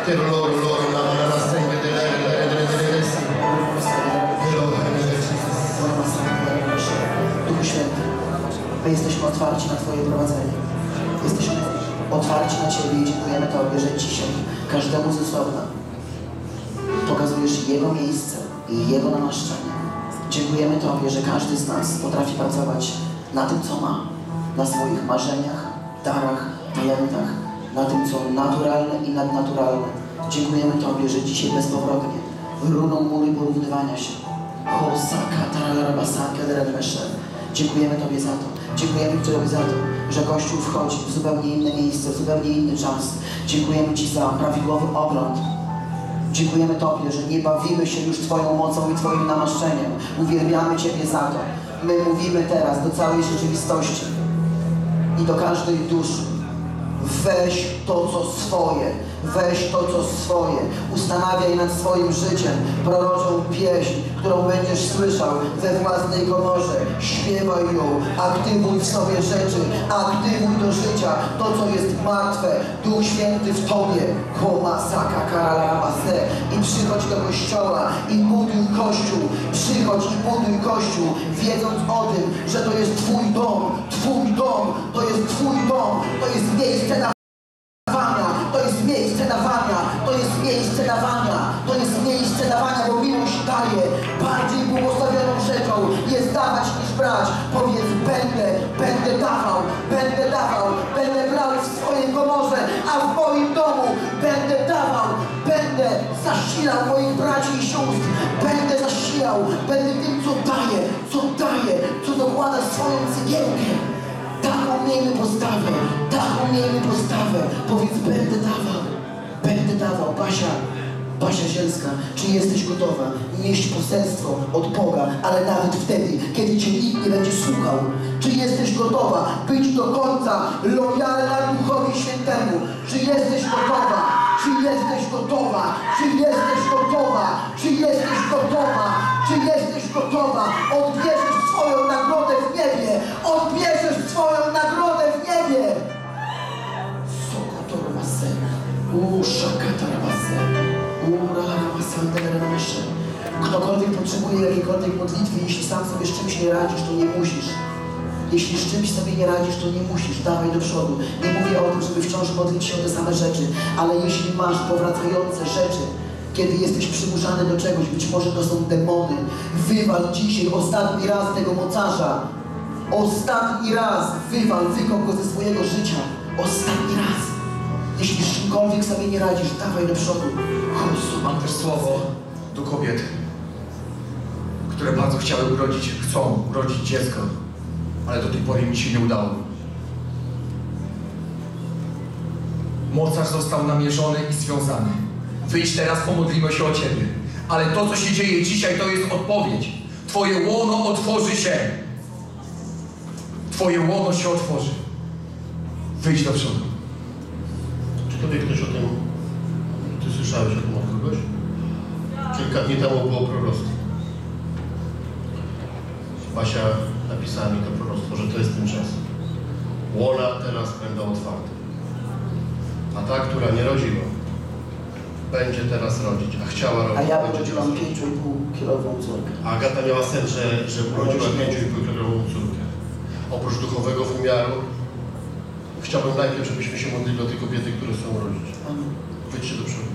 Loro, loro, la mano la sangue della Twoje prowadzenie. Jesteśmy otwarci na Ciebie i dziękujemy Tobie, że dzisiaj każdemu z osobna pokazujesz Jego miejsce i Jego namaszczenie. Dziękujemy Tobie, że każdy z nas potrafi pracować na tym, co ma, na swoich marzeniach, darach, talentach, na tym, co naturalne i nadnaturalne. Dziękujemy Tobie, że dzisiaj bezpowrotnie runą mury porównywania się. Dziękujemy Tobie za to. Dziękujemy Tobie za to, że Kościół wchodzi w zupełnie inne miejsce, w zupełnie inny czas. Dziękujemy Ci za prawidłowy ogląd. Dziękujemy Tobie, że nie bawimy się już Twoją mocą i Twoim namaszczeniem. Uwielbiamy Ciebie za to. My mówimy teraz do całej rzeczywistości i do każdej duszy. Weź to, co swoje. Weź to, co swoje. Ustanawiaj nad swoim życiem proroczą pieśń, którą będziesz słyszał we własnej komorze. Śpiewaj ją, aktywuj w sobie rzeczy, aktywuj do życia to, co jest martwe. Duch Święty w Tobie. I przychodź do Kościoła i buduj Kościół. Przychodź i buduj Kościół, wiedząc o tym, że to jest Twój dom. Twój dom, to jest Twój dom. To jest miejsce na to jest miejsce dawania, bo miłość daje. Bardziej błogosławioną rzeczą jest dawać niż brać. Powiedz, będę dawał, będę brał w swojej komorze, a w moim domu będę dawał, będę zasilał moich braci i sióstr, będę zasilał, będę tym, co daję, co dokłada swoją cegiełkę. Taką miejmy postawę, powiedz, będę dawał, Basia Zielska, czy jesteś gotowa nieść poselstwo od Boga, ale nawet wtedy, kiedy Cię nikt nie będzie słuchał? Czy jesteś gotowa być do końca lojalna Duchowi Świętemu? Czy jesteś gotowa? Odbierzesz swoją nagrodę w niebie! Sokotor Masen, Uszakatar Masen. Ktokolwiek potrzebuje jakiejkolwiek modlitwy, jeśli sam sobie z czymś nie radzisz, to nie musisz. Jeśli z czymś sobie nie radzisz, to nie musisz, dawaj do przodu. Nie mówię o tym, żeby wciąż modlić się o te same rzeczy, ale jeśli masz powracające rzeczy, kiedy jesteś przymuszany do czegoś, być może to są demony, wywal dzisiaj ostatni raz tego mocarza. Ostatni raz wywal, wykop go ze swojego życia. Ostatni raz. Jeśli z czymkolwiek sobie nie radzisz, dawaj do przodu. Mam też słowo do kobiet, które bardzo chciały urodzić, chcą urodzić dziecko, ale do tej pory mi się nie udało. Mocarz został namierzony i związany. Wyjdź teraz, pomodlimy się o Ciebie. Ale to, co się dzieje dzisiaj, to jest odpowiedź. Twoje łono otworzy się. Twoje łono się otworzy. Wyjdź do przodu. Czy Tobie ktoś o tym... Ty słyszałeś o tym od kogoś? Kilka dni temu było proroctwo. Basia napisała mi to proroctwo, że to jest ten czas. Łona teraz będą otwarte. A ta, która nie rodziła, będzie teraz rodzić, a chciała robić. A ja urodziłam 5,5-kilową córkę. A Agata miała sen, że urodziła 5,5-kilową córkę. Oprócz duchowego wymiaru, chciałbym najpierw, żebyśmy się modlili do tej kobiety, które chcą urodzić. Wyjdźcie do przodu.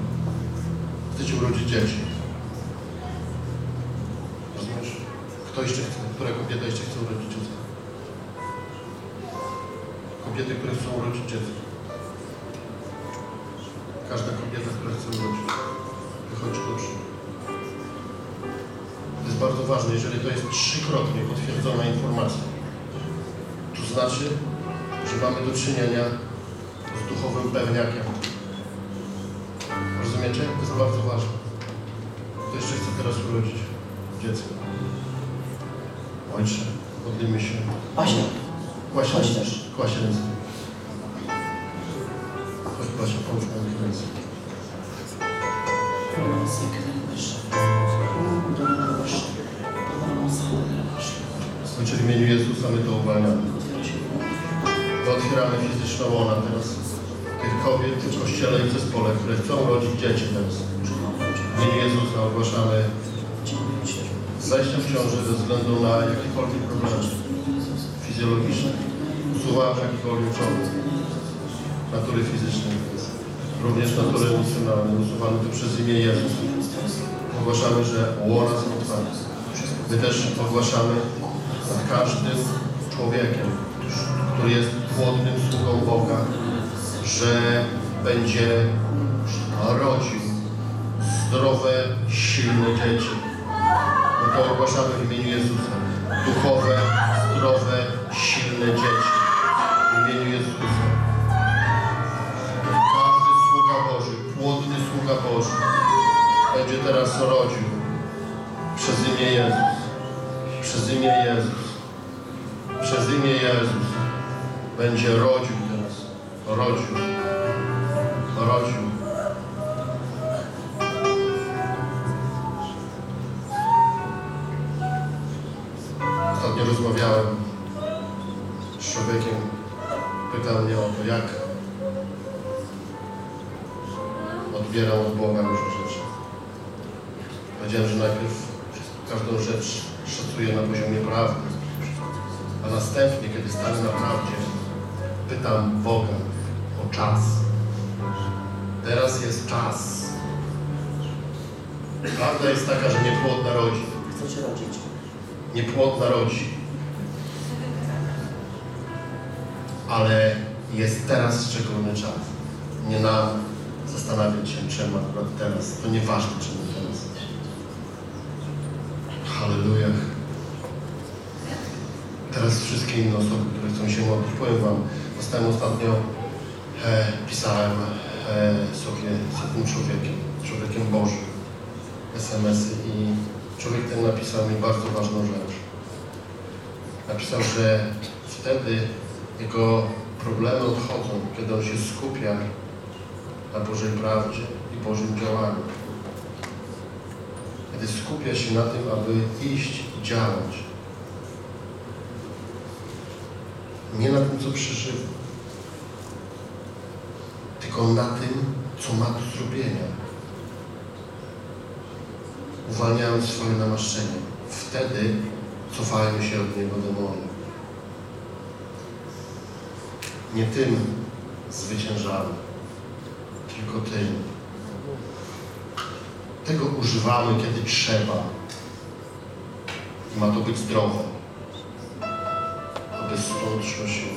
Chcecie urodzić dzieci. Rozumiesz? Kto jeszcze chce? Która kobieta jeszcze chce urodzić dziecko? Kobiety, które chcą urodzić dziecko. Każda kobieta, która chce urodzić. Wychodźcie do przodu. To jest bardzo ważne, jeżeli to jest trzykrotnie potwierdzona informacja. To znaczy, że mamy do czynienia z duchowym pewniakiem. Rozumiecie? To jest bardzo ważne. Kto jeszcze chce teraz urodzić dziecko? Ojcze, modlimy się. Basia, ręce. Chodź, Basia, pomóż mi w ręce. Ojcze, w imieniu Jezusa my to uwalniamy. To otwieramy fizyczną łona teraz. Tych kobiet w Kościele i w zespole, które chcą rodzić dzieci teraz. W imieniu Jezusa ogłaszamy zajście w ciąży ze względu na jakiekolwiek problemy fizjologiczne, z odczuwałem jakikolwiek ciąg natury fizycznej, również natury emocjonalnej. Usuwamy to przez imię Jezus. Ogłaszamy, że łora zmartwychwstał. My też ogłaszamy nad każdym człowiekiem, który jest płodnym sługą Boga, że będzie rodził zdrowe, silne dzieci. My to ogłaszamy w imieniu Jezusa. Duchowe, zdrowe, silne dzieci. W imieniu Jezusa. Każdy sługa Boży, płodny sługa Boży będzie teraz rodził przez imię Jezus. Przez imię Jezus. Przez imię Jezus. Będzie rodził teraz. Rodził. Rodził. Ostatnio rozmawiałem z człowiekiem. Pytał mnie o to, jak odbieram od Boga różne rzeczy. Powiedziałem, że najpierw każdą rzecz szacuję na poziomie prawnym, a następnie, kiedy stanę na prawdzie, pytam Boga o czas. Teraz jest czas. Prawda jest taka, że niepłodna rodzi. Chcecie rodzić? Niepłodna rodzi. Ale jest teraz szczególny czas. Nie na zastanawiać się, czemu akurat teraz. To nieważne, czemu teraz. Halleluja. Teraz wszystkie inne osoby, które chcą się modlić, powiem wam, ostatnio pisałem sobie z tym człowiekiem Bożym, SMS-y i człowiek ten napisał mi bardzo ważną rzecz. Napisał, że wtedy jego problemy odchodzą, kiedy on się skupia na Bożej prawdzie i Bożym działaniu. Kiedy skupia się na tym, aby iść i działać. Nie na tym, co przeżywa, tylko na tym, co ma do zrobienia. Uwalniają swoje namaszczenie. Wtedy cofają się od niego demony. Nie tym zwyciężamy, tylko tym. Tego używamy, kiedy trzeba. I ma to być zdrowe. Bez stąd szła siła.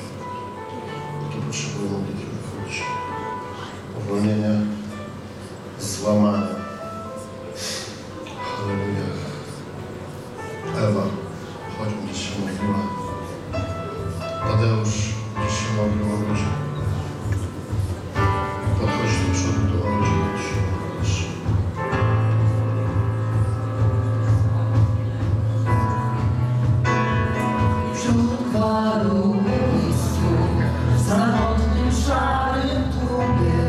To potrzebuje modlitwy wrócić. Uwolnienia, złamania. Halleluja. Ewa, chodź, będziesz się modliła. Tadeusz, będziesz się modliła ludzie. Podchodź do przodu, do ludzi, będziesz się modlić. Paruje w samotnym szarym tłumie.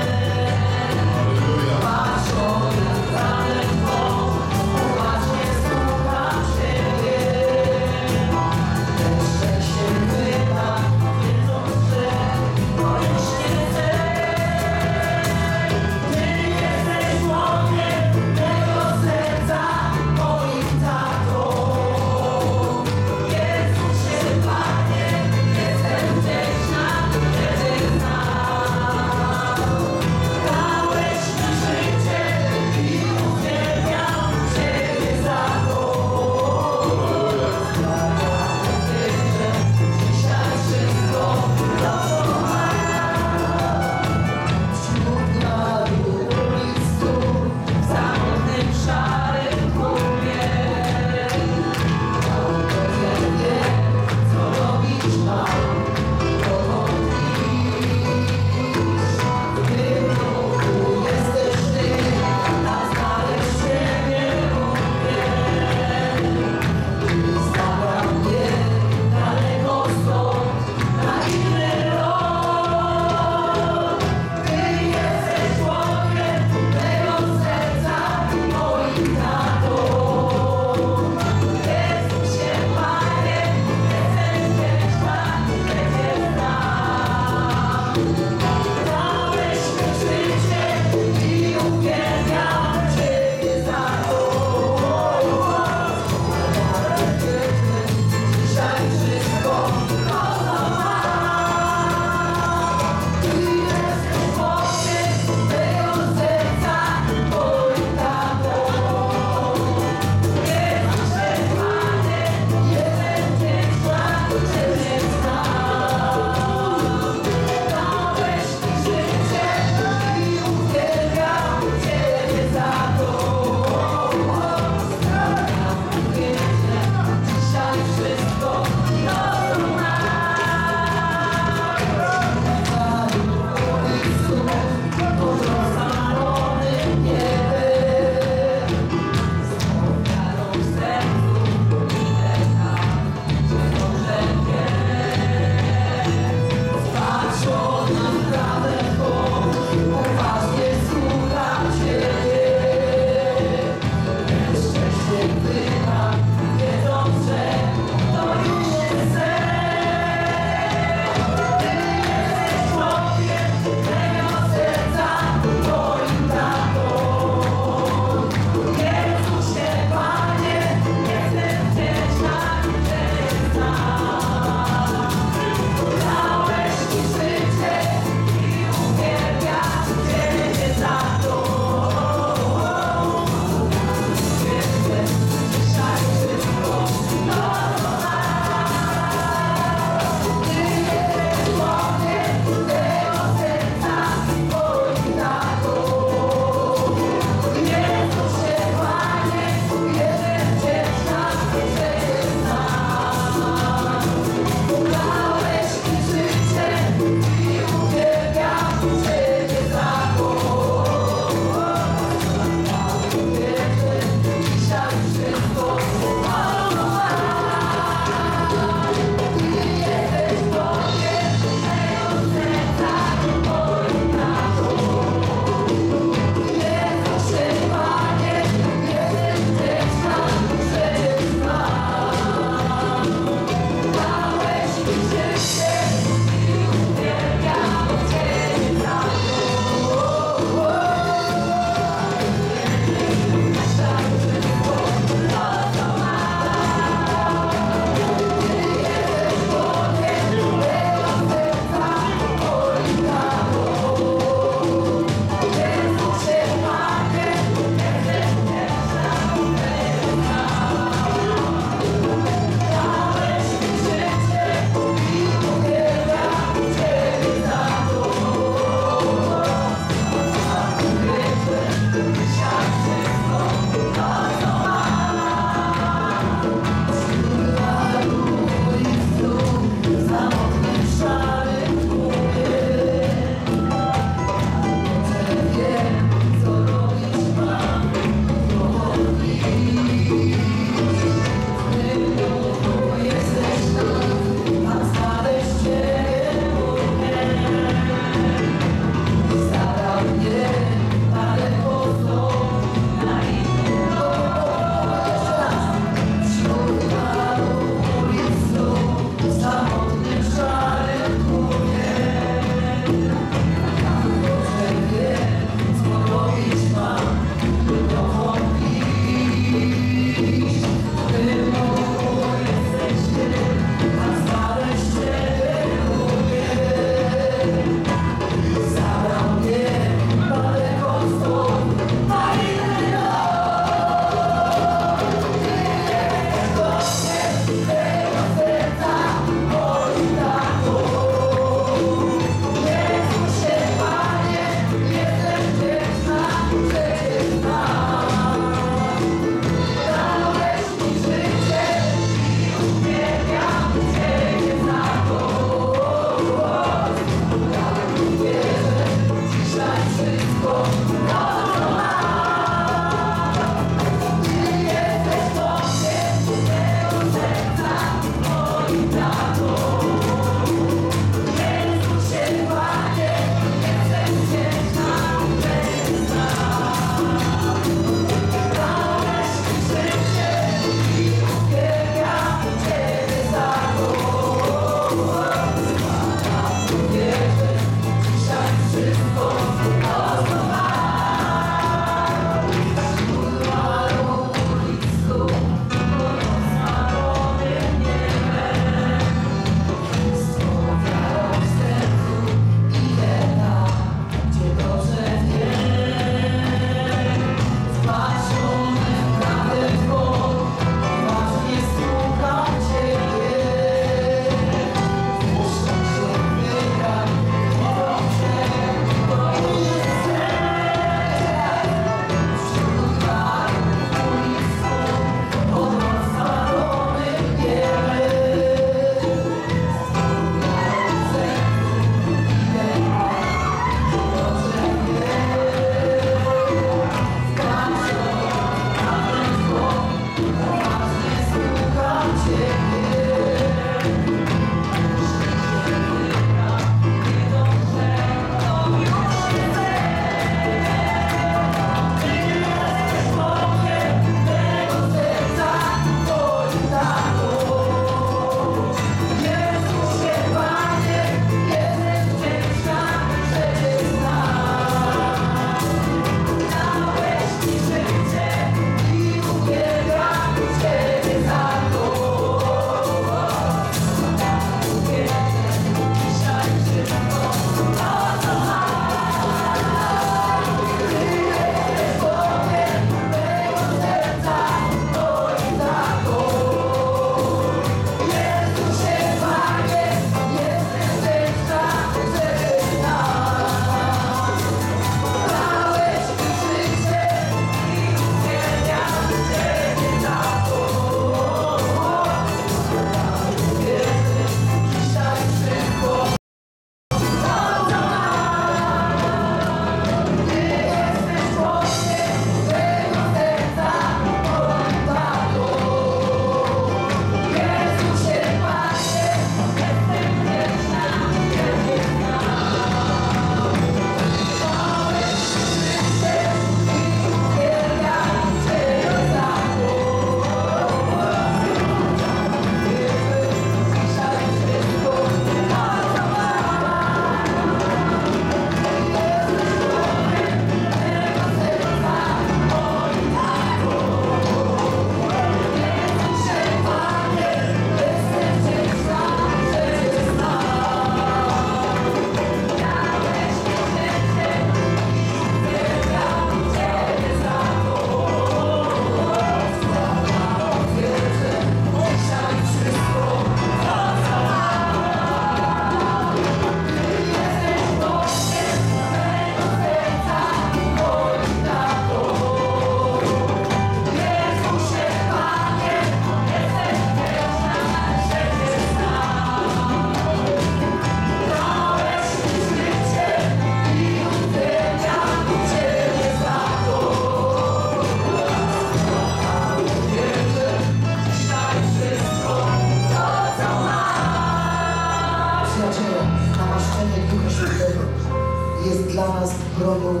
dla nas w groju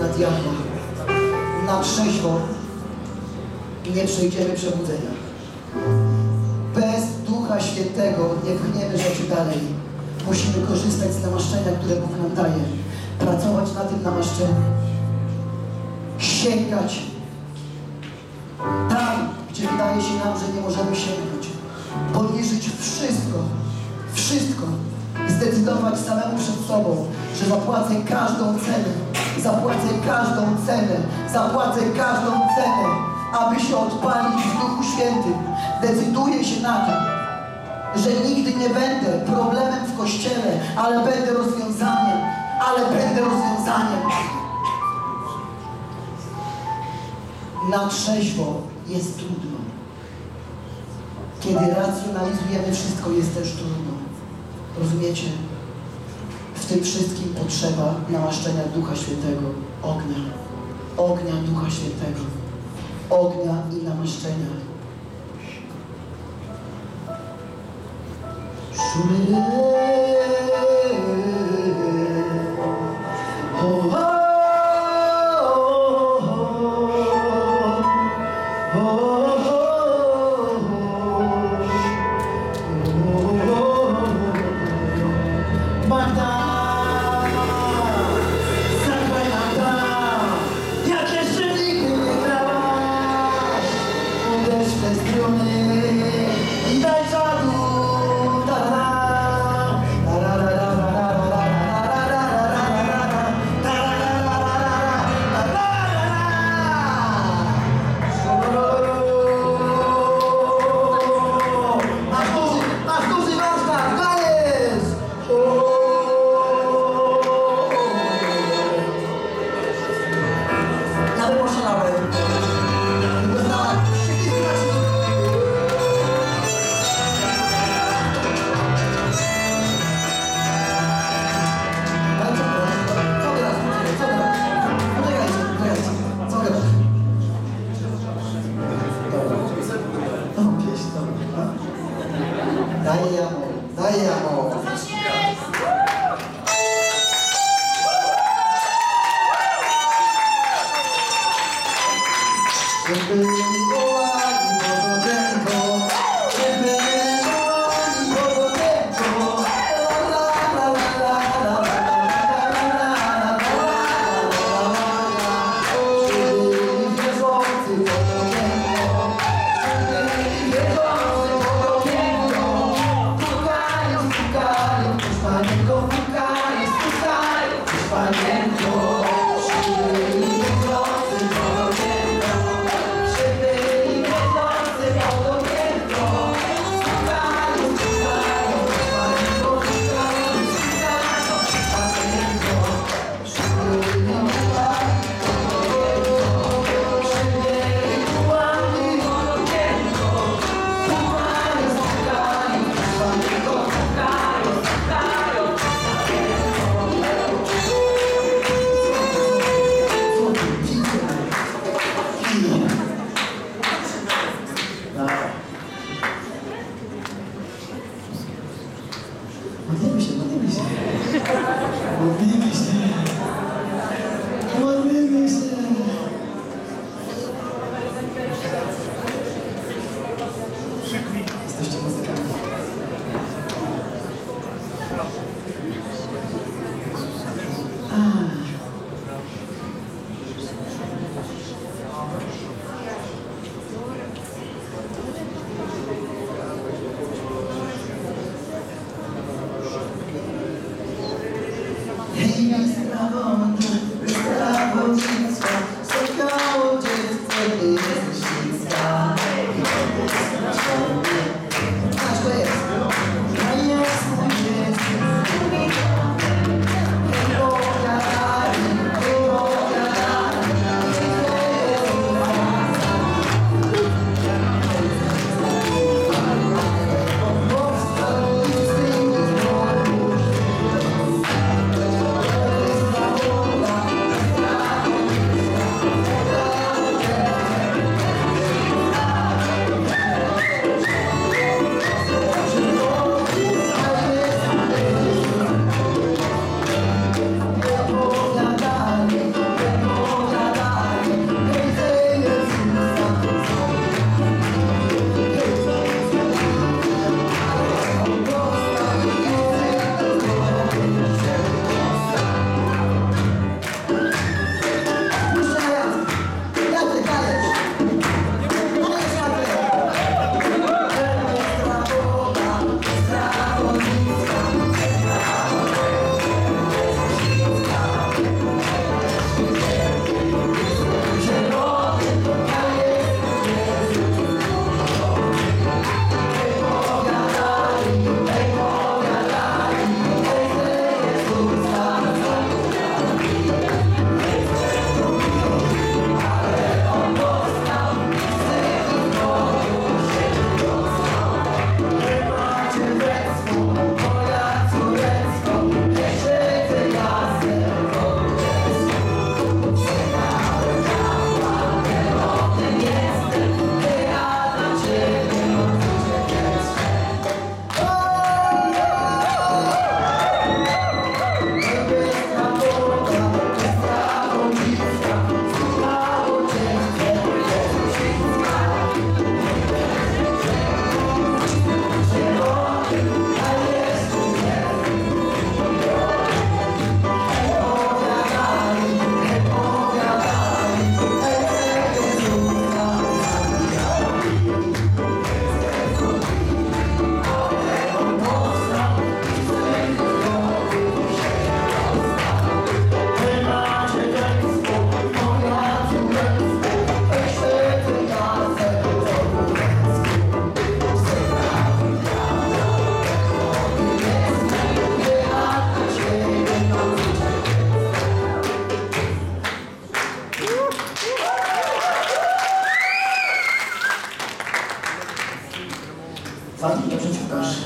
na diabła. Na trzeźwo nie przejdziemy przebudzenia. Bez Ducha Świętego nie pchniemy rzeczy dalej. Musimy korzystać z namaszczenia, które Bóg nam daje. Pracować na tym namaszczeniu. Sięgać tam, gdzie wydaje się nam, że nie możemy sięgnąć. Poniżyć wszystko. Wszystko. Zdecydować samemu przed sobą, że zapłacę każdą cenę. Zapłacę każdą cenę. Zapłacę każdą cenę, aby się odpalić w Duchu Świętym. Decyduję się na to, że nigdy nie będę problemem w Kościele, ale będę rozwiązaniem. Ale będę rozwiązaniem. Na trzeźwo jest trudno. Kiedy racjonalizujemy wszystko, jest też trudno. Rozumiecie? W tym wszystkim potrzeba namaszczenia Ducha Świętego. Ognia. Ognia Ducha Świętego. Ognia i namaszczenia. włączyć w kosz.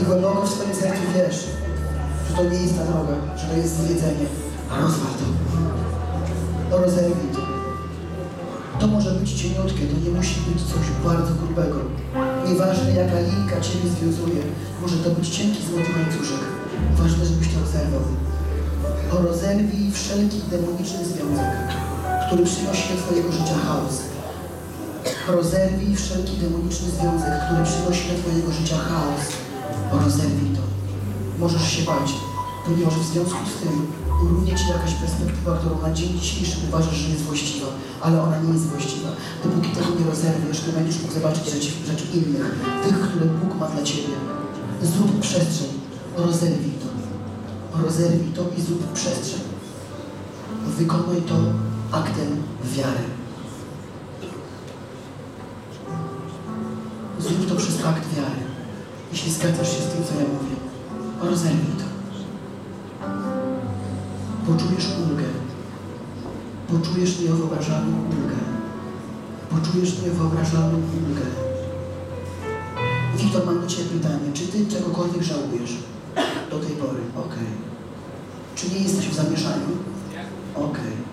Ty głęboko w swoim sercu wiesz, że to nie jest ta droga, że to jest zwiedzenie. A rozwal to. No rozerwij to. To może być cieniutkie, to nie musi być coś bardzo grubego. Nieważne jaka linka ciebie związuje, może to być cienki złoty łańcuszek. Ważne, żebyś to rozerwał. To rozerwij wszelki demoniczny związek, który przynosi do twojego życia chaos. Rozerwij wszelki demoniczny związek, który przynosi do twojego życia chaos. Rozerwij to. Możesz się bać, ponieważ w związku z tym runie ci jakaś perspektywa, którą na dzień dzisiejszy uważasz, że jest właściwa, ale ona nie jest właściwa. Dopóki tego nie rozerwiesz, nie będziesz mógł zobaczyć rzeczy innych, tych, które Bóg ma dla ciebie. Zrób przestrzeń. Rozerwij to. Rozerwij to i zrób przestrzeń. Wykonuj to aktem wiary. Zrób to przez akt wiary. Jeśli zgadzasz się z tym, co ja mówię, rozerwij to. Poczujesz ulgę. Poczujesz niewyobrażalną ulgę. Poczujesz niewyobrażalną ulgę. Wiktor, mam do ciebie pytanie. Czy ty czegokolwiek żałujesz do tej pory? Okej. Czy nie jesteś w zamieszaniu? Okej.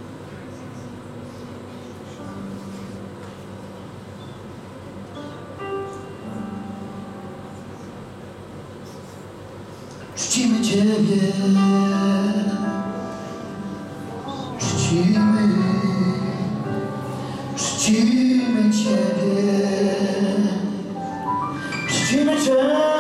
Czcimy Ciebie, czcimy Ciebie, czcimy Cię, czcimy Ciebie.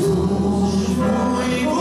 Boże, wyzwolenie!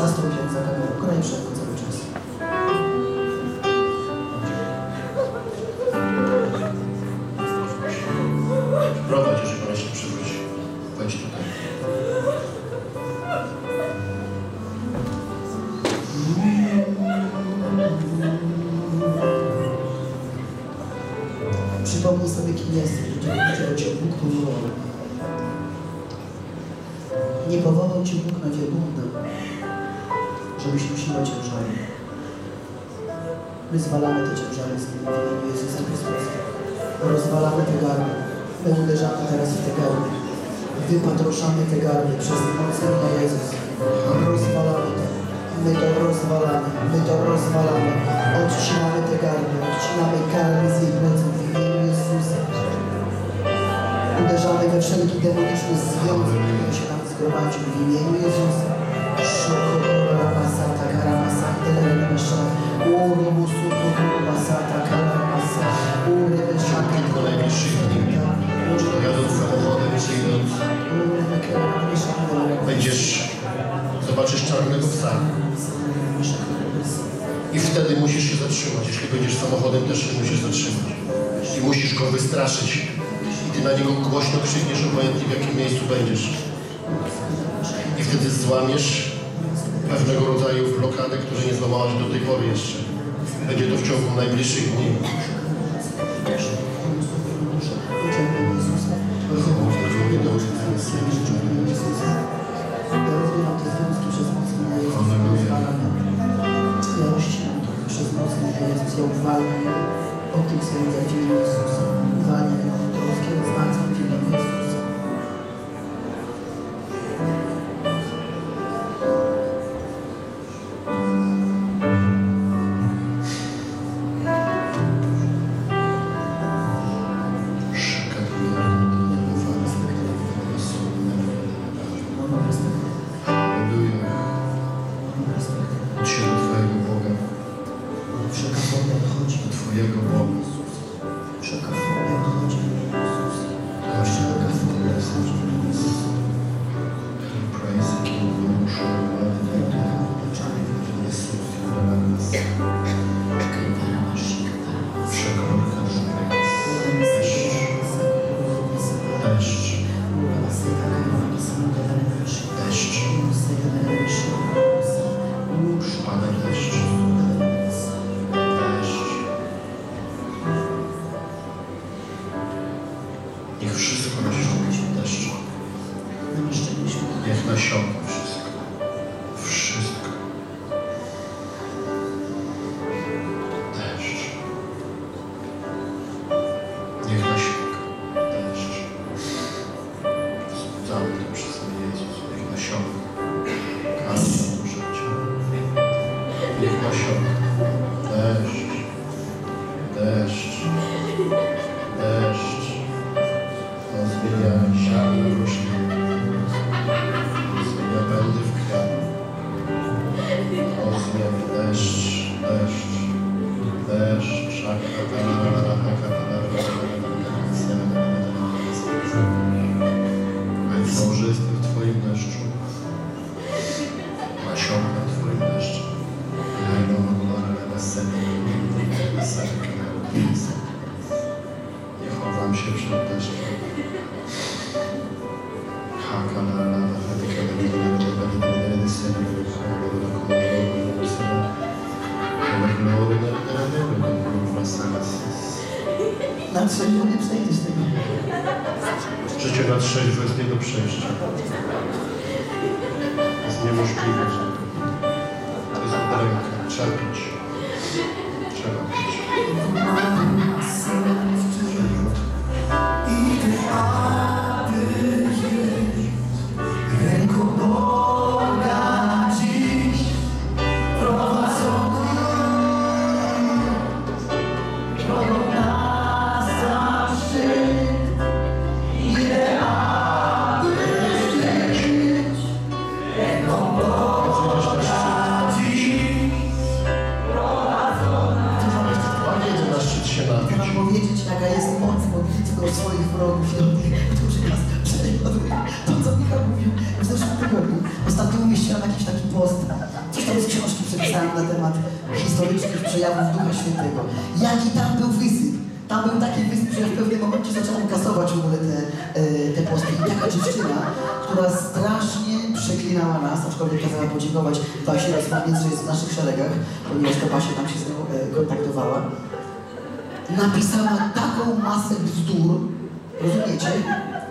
zastąp jak za kamerą. Graj wszelko cały czas. Prowadź, jeżeli ona się przywróci. Wejdź tutaj. Przypomnij sobie, kim jesteś, że Cię Bóg nie miłował. Nie powołał Cię Bóg na wielbłądę, żebyś nosiła ciężary. My zwalamy te ciężary z nim w imieniu Jezusa Chrystusa. Rozwalamy te garny. My uderzamy teraz w te garny. Wypatroszamy te garny przez mocę na Jezus. Rozwalamy to. My to rozwalamy. My to rozwalamy. Odcinamy te garny. Odcinamy garny z ich mocy w imieniu Jezusa. Uderzamy we wszelki demoniczny związek, który się nam zgromadził w imieniu Jezusa. Sata karamasa, teleremisza, urobusu, kurubasa, karamasa, urebesza, teleremisza, jadąc samochodem, przyjdąc, będziesz, zobaczysz czarnego psa i wtedy musisz się zatrzymać. Jeśli będziesz samochodem, też się musisz zatrzymać i musisz go wystraszyć i ty na niego głośno krzykniesz, obojętnie w jakim miejscu będziesz, i wtedy złamiesz pewnego rodzaju blokady, które nie złamałaś do tej pory jeszcze. Będzie to w ciągu najbliższych dni. wykładów na temat historycznych przejawów Ducha Świętego. Jaki tam był wysyp? Tam był taki wysyp, że w pewnym momencie zaczęłam kasować w ogóle te posty. I taka dziewczyna, która strasznie przeklinała nas, aczkolwiek kazała podziękować Basie Rozmaniec, że jest w naszych szeregach, ponieważ to Basia tam się z nią kontaktowała, napisała taką masę bzdur, rozumiecie?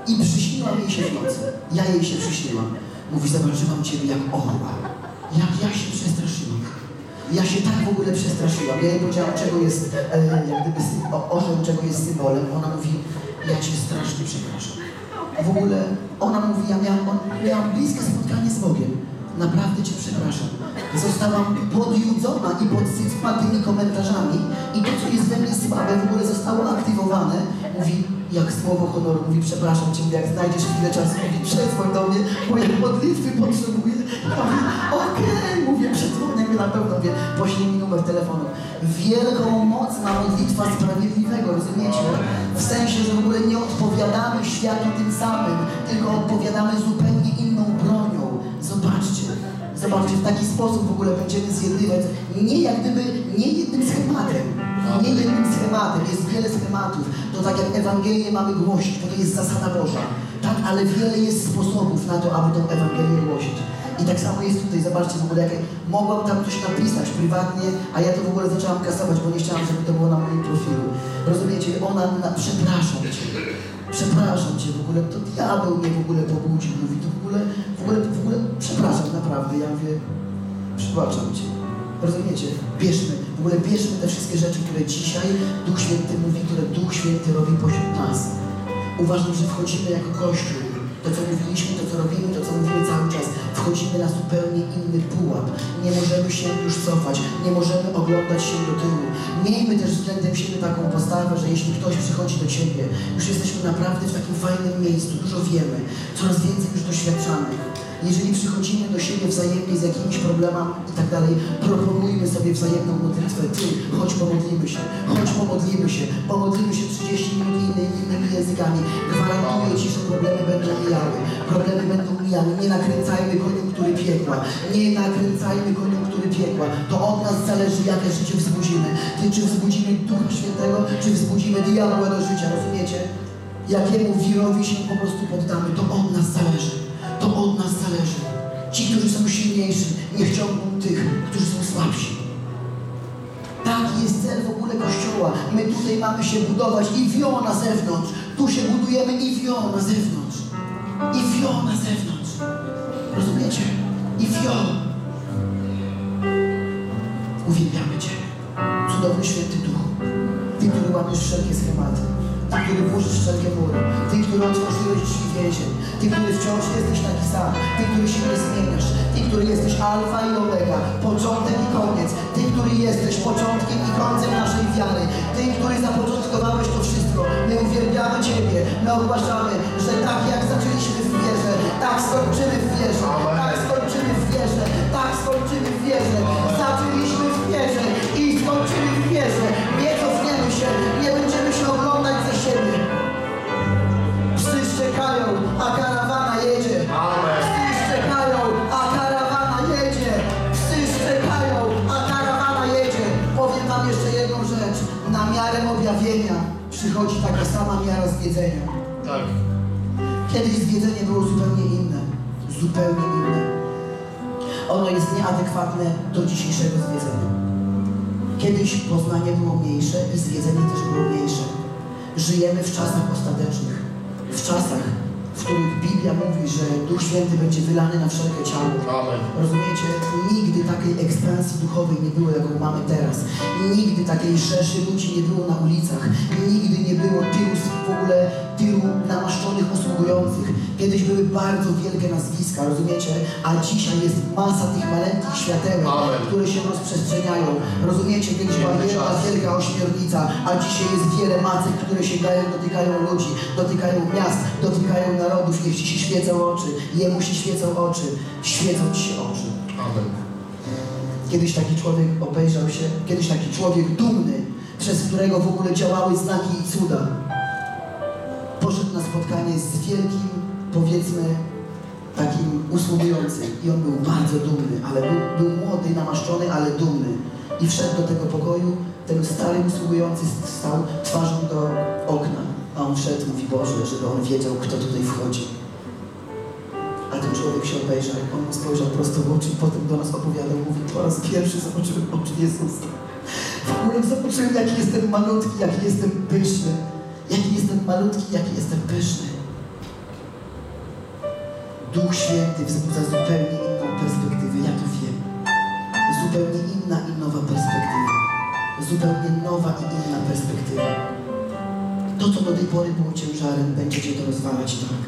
I przyśniła jej się w nocy. Ja jej się przyśniłam. Mówi, zobaczyłam Ciebie jak orła. Jak ja się przestraszyłam. Ja się tak w ogóle przestraszyłam. Ja jej powiedziałam, czego jest jak gdyby orzeł, czego jest symbolem. Ona mówi, ja Cię strasznie przepraszam. W ogóle ona mówi, ja miałam bliskie spotkanie z Bogiem. Naprawdę Cię przepraszam. Zostałam podjudzona i podsycona tymi komentarzami i to, co jest we mnie słabe, w ogóle zostało aktywowane. Mówi, jak słowo honoru, mówi, przepraszam Cię, jak znajdziesz chwilę czasu, mówi, przedzwoń do mnie, bo ja modlitwy potrzebuję. Ja mówię, okej, mówię, przedzwonię, na pewno wie, poślij mi numer telefonu. Wielką moc ma modlitwa sprawiedliwego, rozumiecie? W sensie, że w ogóle nie odpowiadamy światu tym samym, tylko odpowiadamy zupełnie inną bronią. Zobaczcie, w taki sposób w ogóle będziemy zjednywać, nie jak gdyby, nie jednym schematem, jest wiele schematów, to tak jak Ewangelię mamy głosić, bo to jest zasada Boża, tak, ale wiele jest sposobów na to, aby tą Ewangelię głosić. I tak samo jest tutaj, zobaczcie w ogóle, jak mogłam tam coś napisać prywatnie, a ja to w ogóle zaczęłam kasować, bo nie chciałam, żeby to było na moim profilu. Rozumiecie, ona, przepraszam Cię w ogóle, to diabeł mnie w ogóle pobudził, mówi, to w ogóle, przepraszam naprawdę, ja mówię, przepraszam Cię. Rozumiecie, bierzmy te wszystkie rzeczy, które dzisiaj Duch Święty mówi, które Duch Święty robi pośród nas. Uważam, że wchodzimy jako Kościół. To, co mówiliśmy, to, co robimy, to, co mówimy cały czas. Wchodzimy na zupełnie inny pułap. Nie możemy się już cofać, nie możemy oglądać się do tyłu. Miejmy też względem siebie taką postawę, że jeśli ktoś przychodzi do Ciebie, już jesteśmy naprawdę w takim fajnym miejscu, dużo wiemy, coraz więcej już doświadczamy. Jeżeli przychodzimy do siebie wzajemnie z jakimiś problemami i tak dalej, proponujmy sobie wzajemną modlitwę. Ty, chodź pomodlimy się 30 minut innymi językami. Gwarantuję Ci, że problemy będą mijały. Nie nakręcajmy koniunktury piekła. To od nas zależy, jakie życie wzbudzimy. Ty, czy wzbudzimy Ducha Świętego, czy wzbudzimy diabła do życia, rozumiecie? Jakiemu wirowi się po prostu poddamy, to od nas zależy. Ci, którzy są silniejsi, niech ciągną tych, którzy są słabsi. Taki jest cel w ogóle Kościoła. My tutaj mamy się budować i wio na zewnątrz. Tu się budujemy i wio na zewnątrz. Rozumiecie? I wio. Uwielbiamy Cię. Cudowny Święty Duch. Ty, który łamiesz wszelkie schematy. Ty, który burzysz wszelkie mury. Ty, który otworzyłeś drzwi więzień. Ty, który wciąż jesteś taki sam. Ty, który się nie zmieniasz. Ty, który jesteś alfa i omega. Początek i koniec. Ty, który jesteś początkiem i końcem naszej wiary. Ty, który zapoczątkowałeś to wszystko. My uwielbiamy Ciebie. My ogłaszamy, że tak jak zaczęliśmy w wierze, tak skończymy w wierze. Zaczęliśmy w wierze i skończymy w wierze. Nie cofniemy się. Nie będziemy się oglądać za siebie. Wszyscy czekają, a karawana jedzie. Amen. Wszyscy czekają, a karawana jedzie. Powiem Wam jeszcze jedną rzecz. Na miarę objawienia przychodzi taka sama miara zwiedzenia. Tak. Kiedyś zwiedzenie było zupełnie inne. Ono jest nieadekwatne do dzisiejszego zwiedzenia. Kiedyś poznanie było mniejsze i zwiedzenie też było mniejsze. Żyjemy w czasach ostatecznych. W czasach, w których Biblia mówi, że Duch Święty będzie wylany na wszelkie ciało. Amen. Rozumiecie? Nigdy takiej ekspansji duchowej nie było, jaką mamy teraz. Nigdy takiej rzeszy ludzi nie było na ulicach. Nigdy nie było tylu namaszczonych usługujących. Kiedyś były bardzo wielkie nazwiska, rozumiecie? A dzisiaj jest masa tych maleńkich światełek, które się rozprzestrzeniają. Rozumiecie? Kiedyś była jedna wielka ośmiornica, a dzisiaj jest wiele macek, które sięgają, dotykają ludzi, dotykają miast, dotykają narodów. Niech Ci się świecą oczy, Jemu się świecą oczy, świecą Ci się oczy. Amen. Kiedyś taki człowiek dumny, przez którego w ogóle działały znaki i cuda, poszedł na spotkanie z wielkim, powiedzmy, takim usługującym i on był bardzo dumny, ale był młody, namaszczony, ale dumny. I wszedł do tego pokoju, ten stary usługujący stał twarzą do okna, a on wszedł, mówi: Boże, żeby on wiedział, kto tutaj wchodzi. A ten człowiek się obejrzał, on spojrzał prosto w oczy i potem do nas opowiadał, mówi: po raz pierwszy zobaczyłem oczy Jezusa. W ogóle zobaczyłem, jaki jestem malutki, jaki jestem pyszny. Jaki jestem malutki, jaki jestem pyszny. Duch Święty wzbudza zupełnie inną perspektywę, ja to wiem. Zupełnie inna i nowa perspektywa. Zupełnie nowa i inna perspektywa. To, co do tej pory było ciężarem, będziecie to rozwalać tak.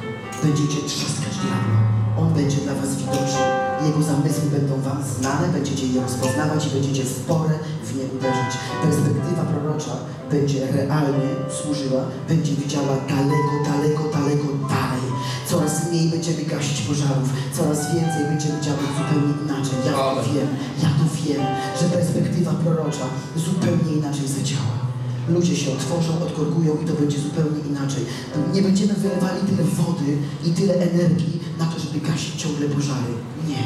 Będziecie trzaskać diabła. On będzie dla was widoczny. Jego zamysły będą wam znane, będziecie je rozpoznawać i będziecie w porę w nie uderzyć. Perspektywa prorocza będzie realnie służyła, będzie widziała daleko, daleko, daleko dalej. Coraz mniej będziemy gasić pożarów, coraz więcej będziemy działać zupełnie inaczej. Ja to wiem, że perspektywa prorocza zupełnie inaczej zadziała. Ludzie się otworzą, odkorkują i to będzie zupełnie inaczej. Nie będziemy wylewali tyle wody i tyle energii na to, żeby gasić ciągle pożary. Nie.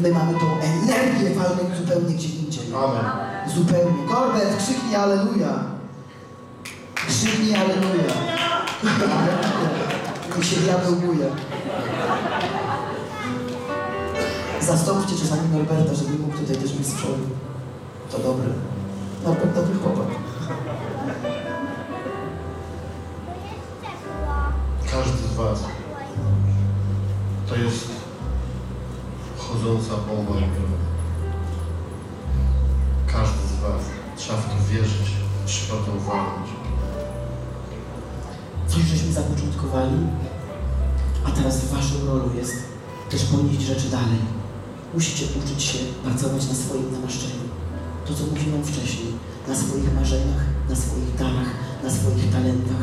My mamy tą energię walną zupełnie gdzie indziej. Amen. Zupełnie. Norbert, krzyknij alleluja. Krzyknij alleluja. Niech się diabeł buje. Zastąpcie czasami Norberta, żeby mógł tutaj też być z przodu. To dobre. Norbert, dobry chłopak. Każdy z was to jest chodząca bomba jądrowa. Każdy z was, trzeba w to wierzyć, trzeba to uwolnić. Coś żeśmy zapoczątkowali, a teraz waszą rolą jest też ponieść rzeczy dalej. Musicie uczyć się pracować na swoim namaszczeniu. To, co mówiłem wcześniej, na swoich marzeniach, na swoich darach, na swoich talentach.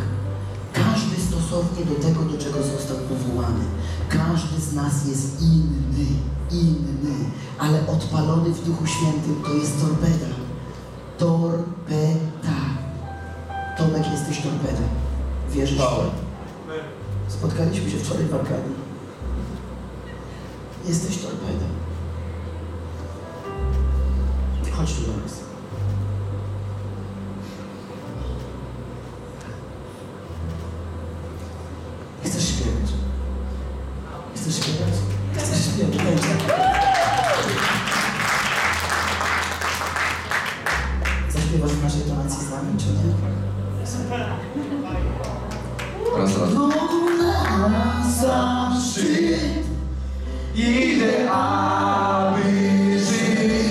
Każdy stosownie do tego, do czego został powołany. Każdy z nas jest inny, ale odpalony w Duchu Świętym to jest torpeda. Torpeda. Tomek, jesteś torpedą. Wierzysz w to? Spotkaliśmy się wczoraj w Arkadii. Jesteś torpedą. Chodź tu do nas. Chcesz śpiewać? Zaśpiewasz w naszej tonacji z nami, czy nie? Super! No na zaszczyt idę, aby żyć.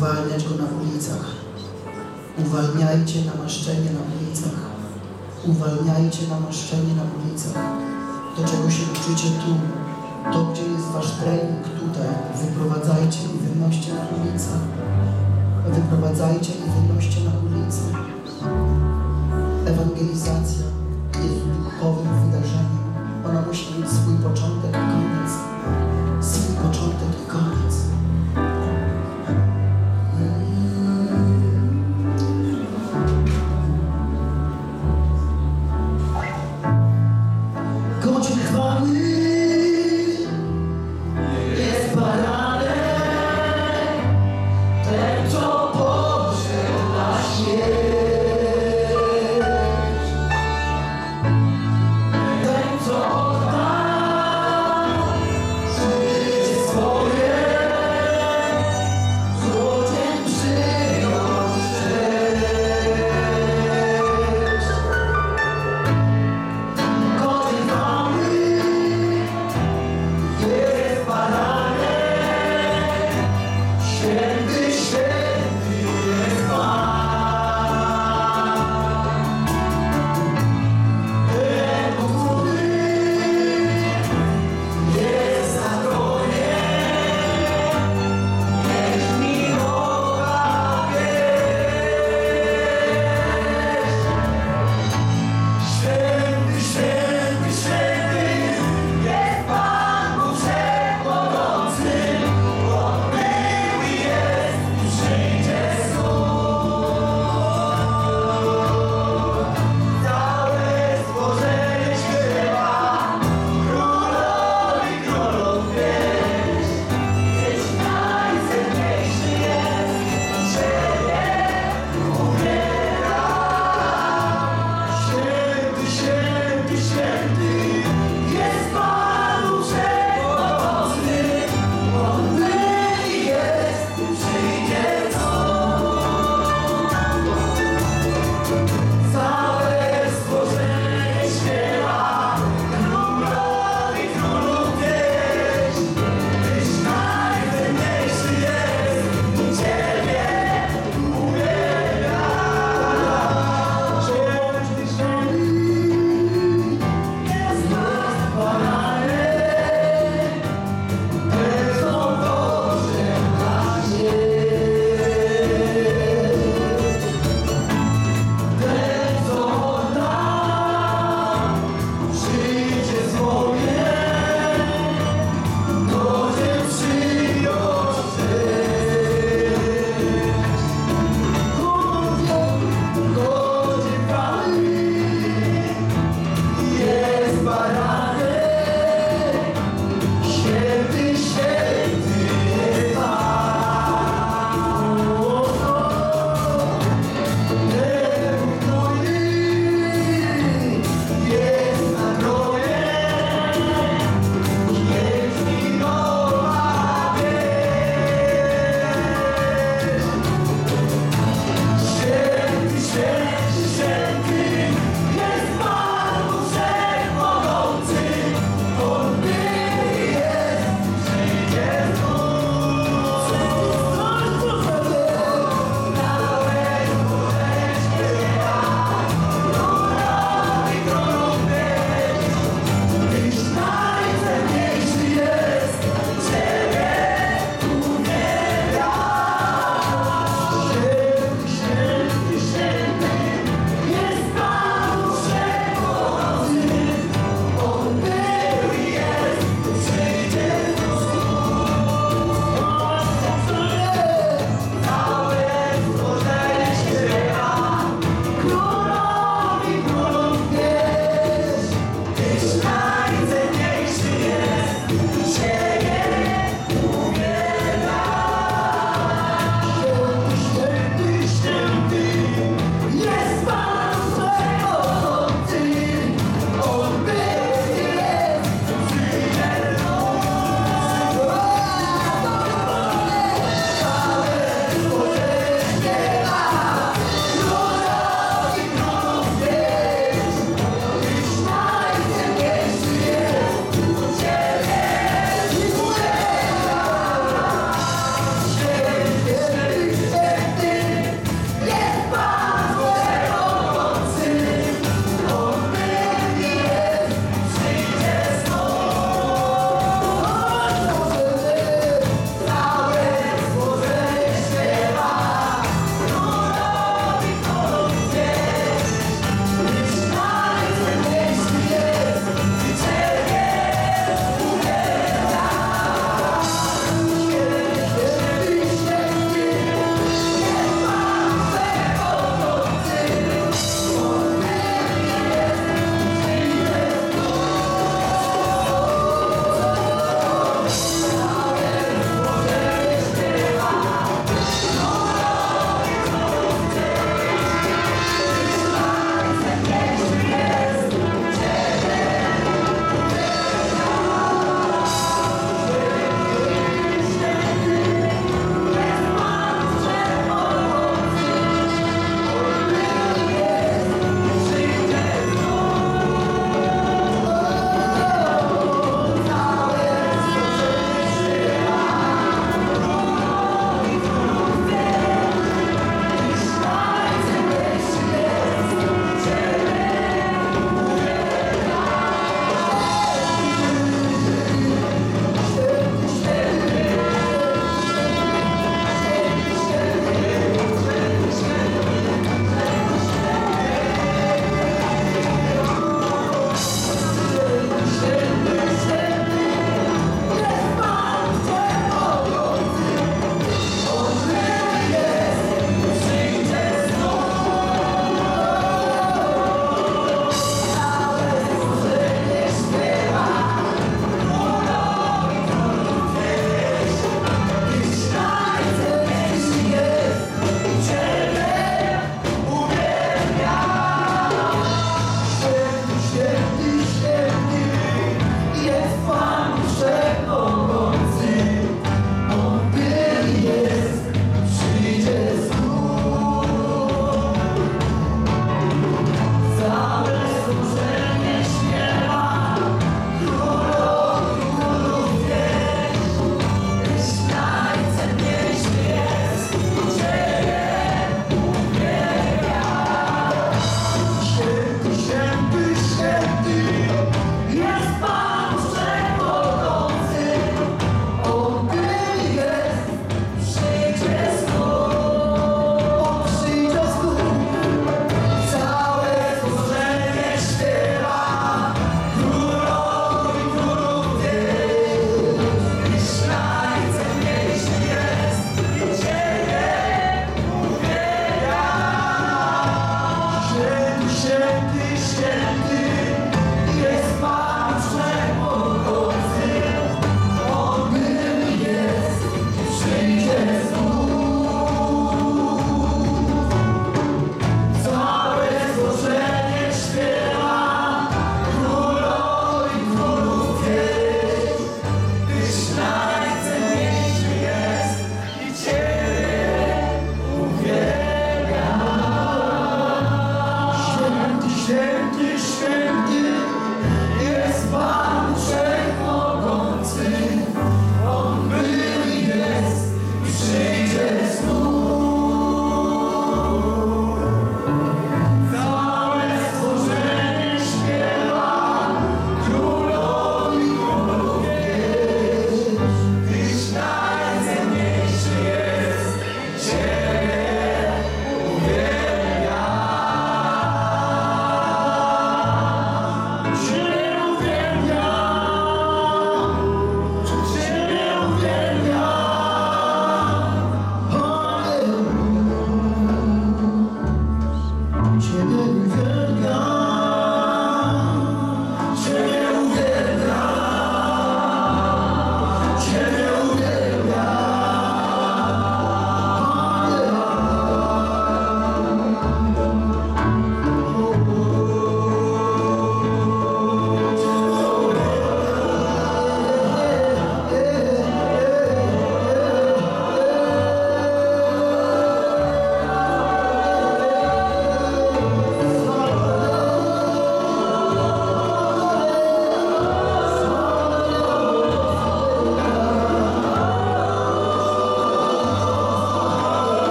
Uwalniać go na ulicach. Uwalniajcie namaszczenie na ulicach. Uwalniajcie namaszczenie na ulicach. To, czego się uczycie tu, to, gdzie jest wasz trening tutaj, wyprowadzajcie i wynoście na ulicę. Wyprowadzajcie i wynoście na ulicę. Ewangelizacja jest duchowym wydarzeniem. Ona musi mieć swój początek i koniec. Swój początek i koniec. Godzin chwały.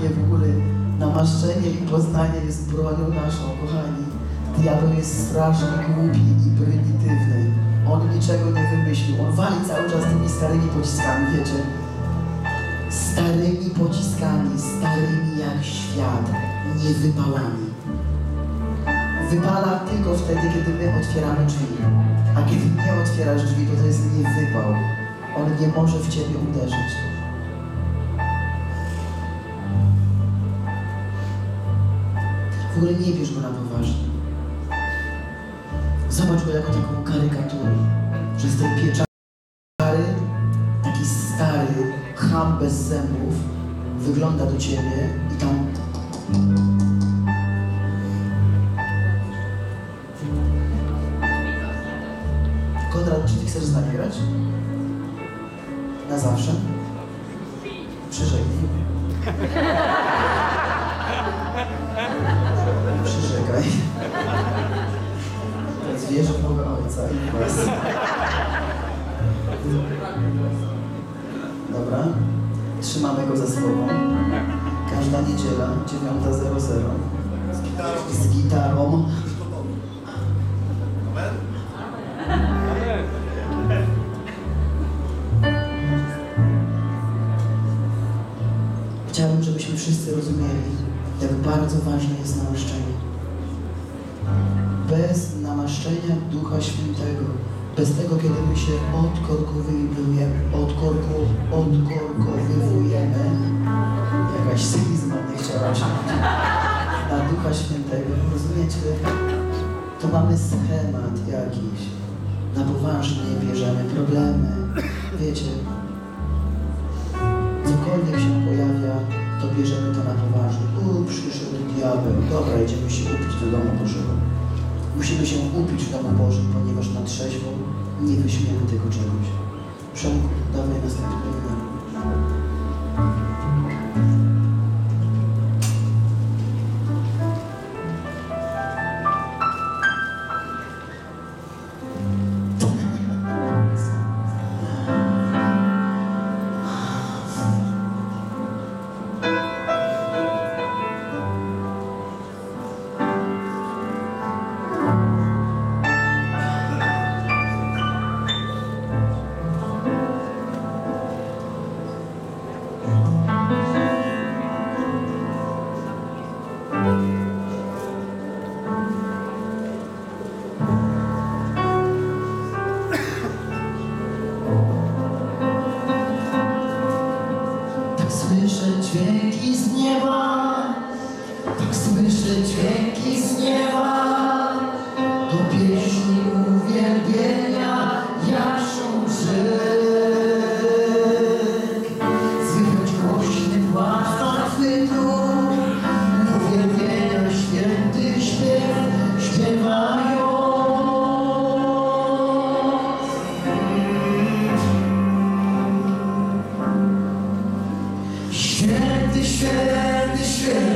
poznanie w ogóle, namaszczenie i poznanie jest bronią naszą, kochani. Diabeł jest strasznie głupi i prymitywny. On niczego nie wymyślił. On wali cały czas tymi starymi pociskami, wiecie? Starymi pociskami, starymi jak świat, niewypalami. Wypala tylko wtedy, kiedy my otwieramy drzwi. A kiedy nie otwierasz drzwi, to jest niewypał. On nie może w ciebie uderzyć. W ogóle nie bierz go na poważnie. Zobacz go jako taką karykaturę, że z tej pieczary, taki stary cham bez zębów wygląda do ciebie i tam... Konrad, czy ty chcesz zabierać? Na zawsze? Przyrzeknij. Przyrzekaj. Teraz wierzę w Boga Ojca i was. Dobra. Trzymamy go za sobą. Każda niedziela, 9:00. Z gitarą. Z gitarą. Chciałbym, żebyśmy wszyscy rozumieli, jak bardzo ważne jest namaszczenie. Bez namaszczenia Ducha Świętego, bez tego, kiedy my się odkorkowywujemy, jakaś schizma nie chciała się na Ducha Świętego, rozumiecie? To mamy schemat jakiś, na poważnie bierzemy problemy, wiecie? Cokolwiek się pojawia, to bierzemy to na poważnie. Przyszedł diabeł. Dobra, idziemy się upić do domu Bożego. Musimy się upić w domu Bożym, ponieważ na trzeźwo nie wyśmiemy tego czegoś. Przemku, dawaj następny numer. Święty, święty, święty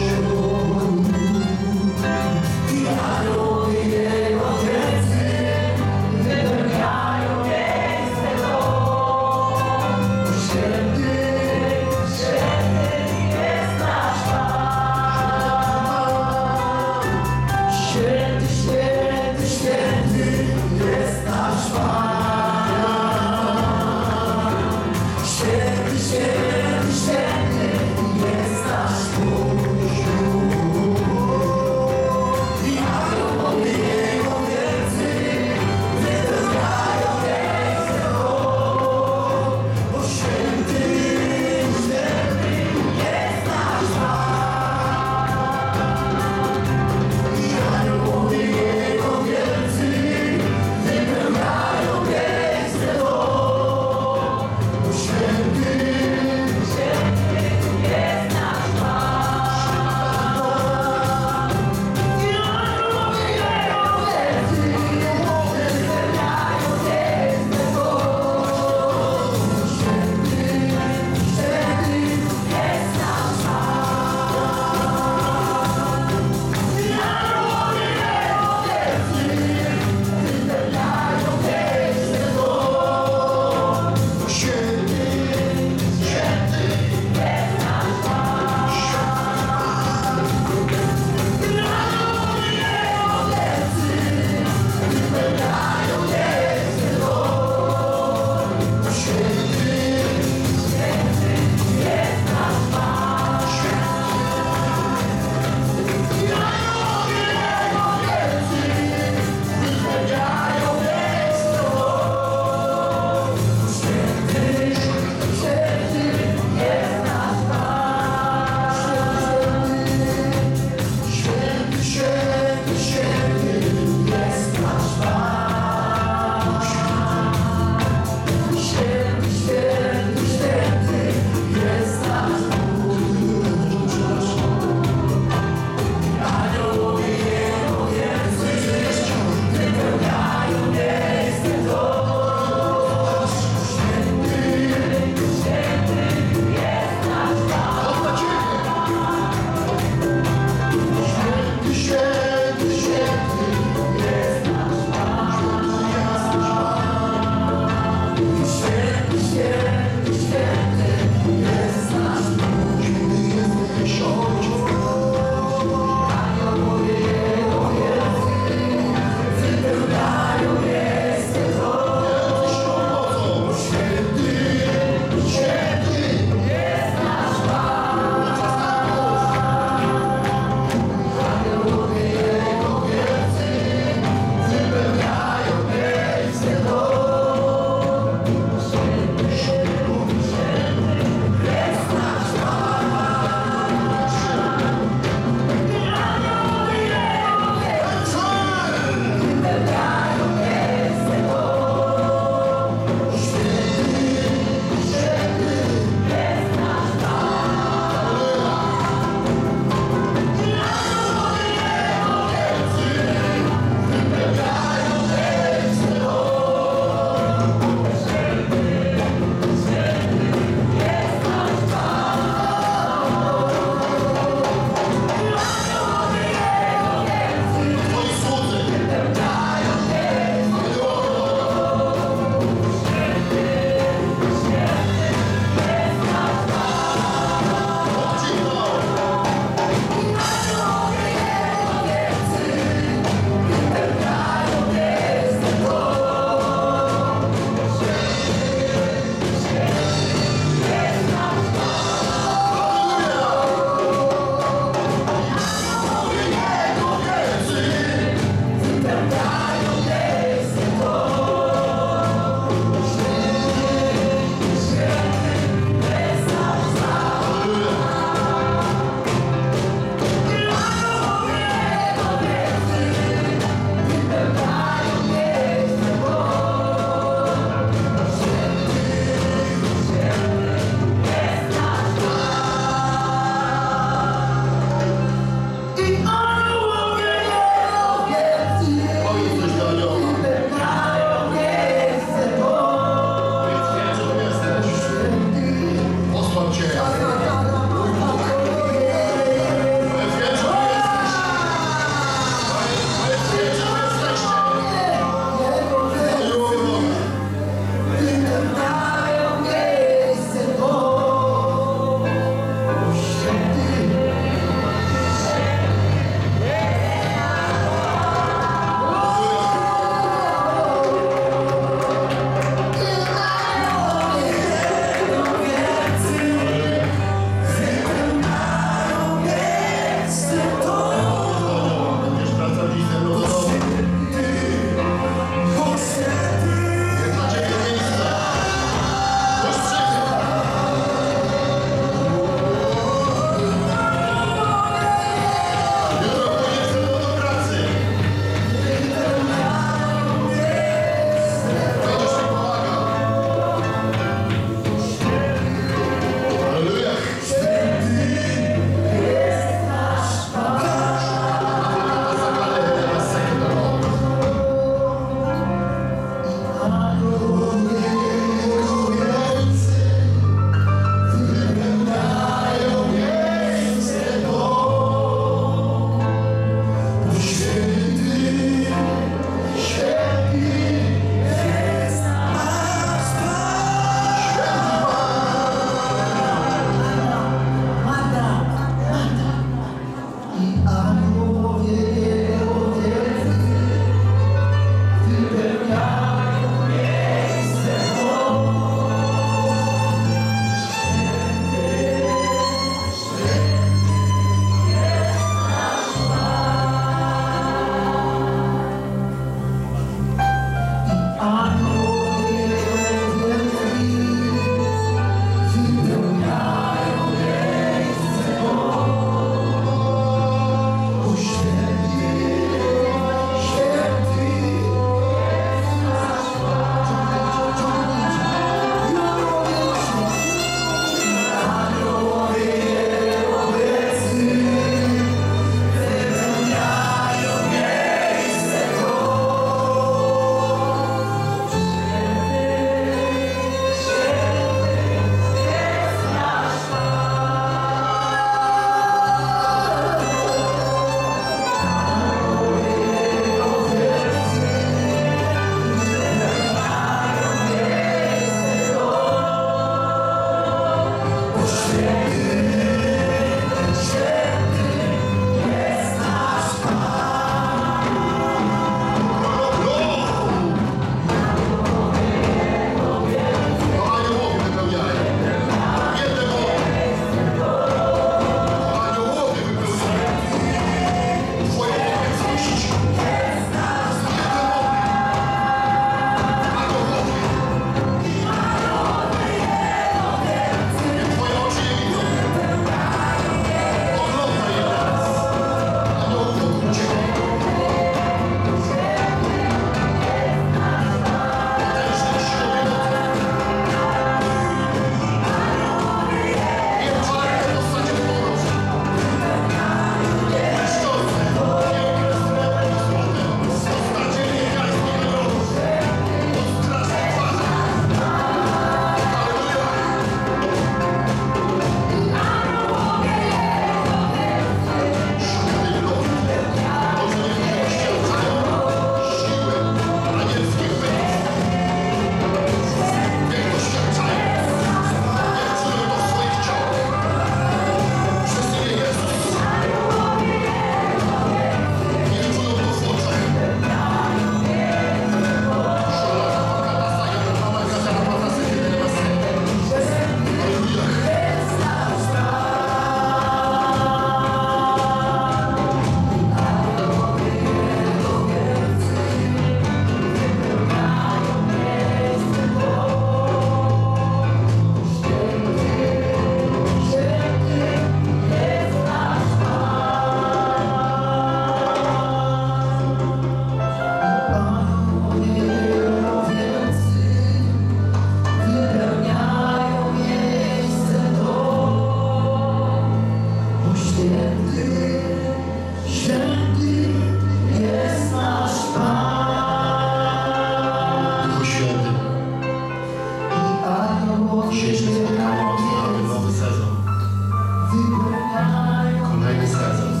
Kolejny sezon,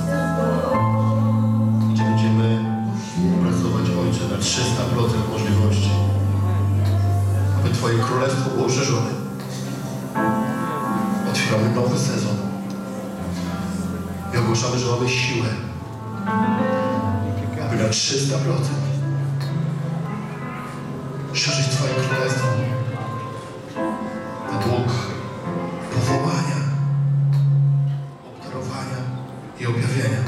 gdzie będziemy pracować, Ojcze, na 300% możliwości, aby Twoje Królestwo było szerzone. Otwieramy nowy sezon i ogłaszamy, że mamy siłę, aby na 300% szerzyć Twoje Królestwo. I objawienia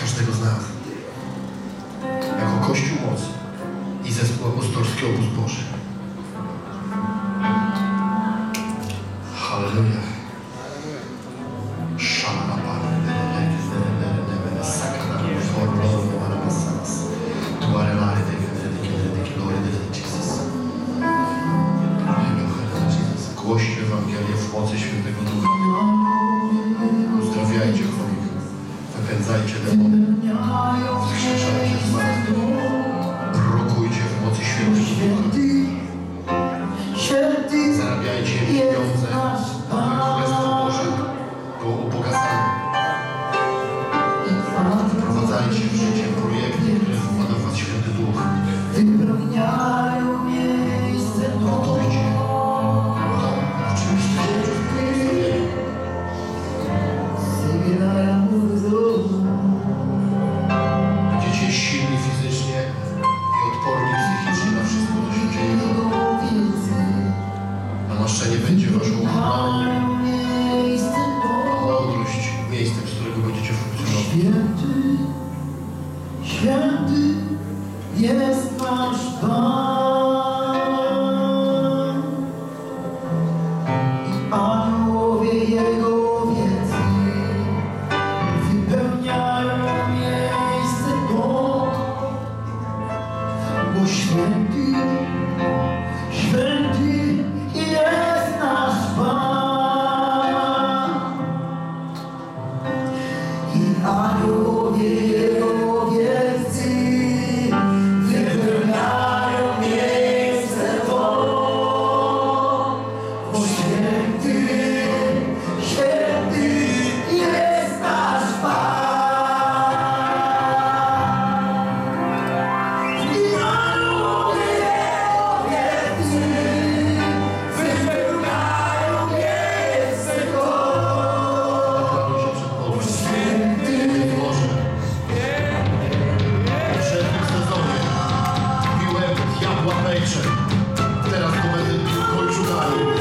każdego z nas jako Kościół Mocy i Zespół Apostolski Obóz Boży. Halleluja. Szanowna Pani, głoście Ewangelię w mocy Świętego Ducha. Uzdrawiajcie chorych. Wypędzajcie demony, wskrzeszajcie zmartwych, prokujcie w mocy Świętego Ducha. Zarabiajcie pieniądze, aby Królestwo Boże było ubogacane. Wprowadzajcie w życie projekty, które wkłada w Was Święty Duch. Nie będzie waszą uznaniem, a mądrość miejscem, z którego będziecie funkcjonować. Święty jest nasz Pan i aniołowie Jego owiec wypełniają miejsce Boga, bo święty jest nasz Pan i aniołowie Jego owiec wypełniają miejsce Twoje, bo święty jest nasz Pan. Teraz komendy kończą dalej.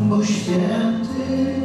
Bo święty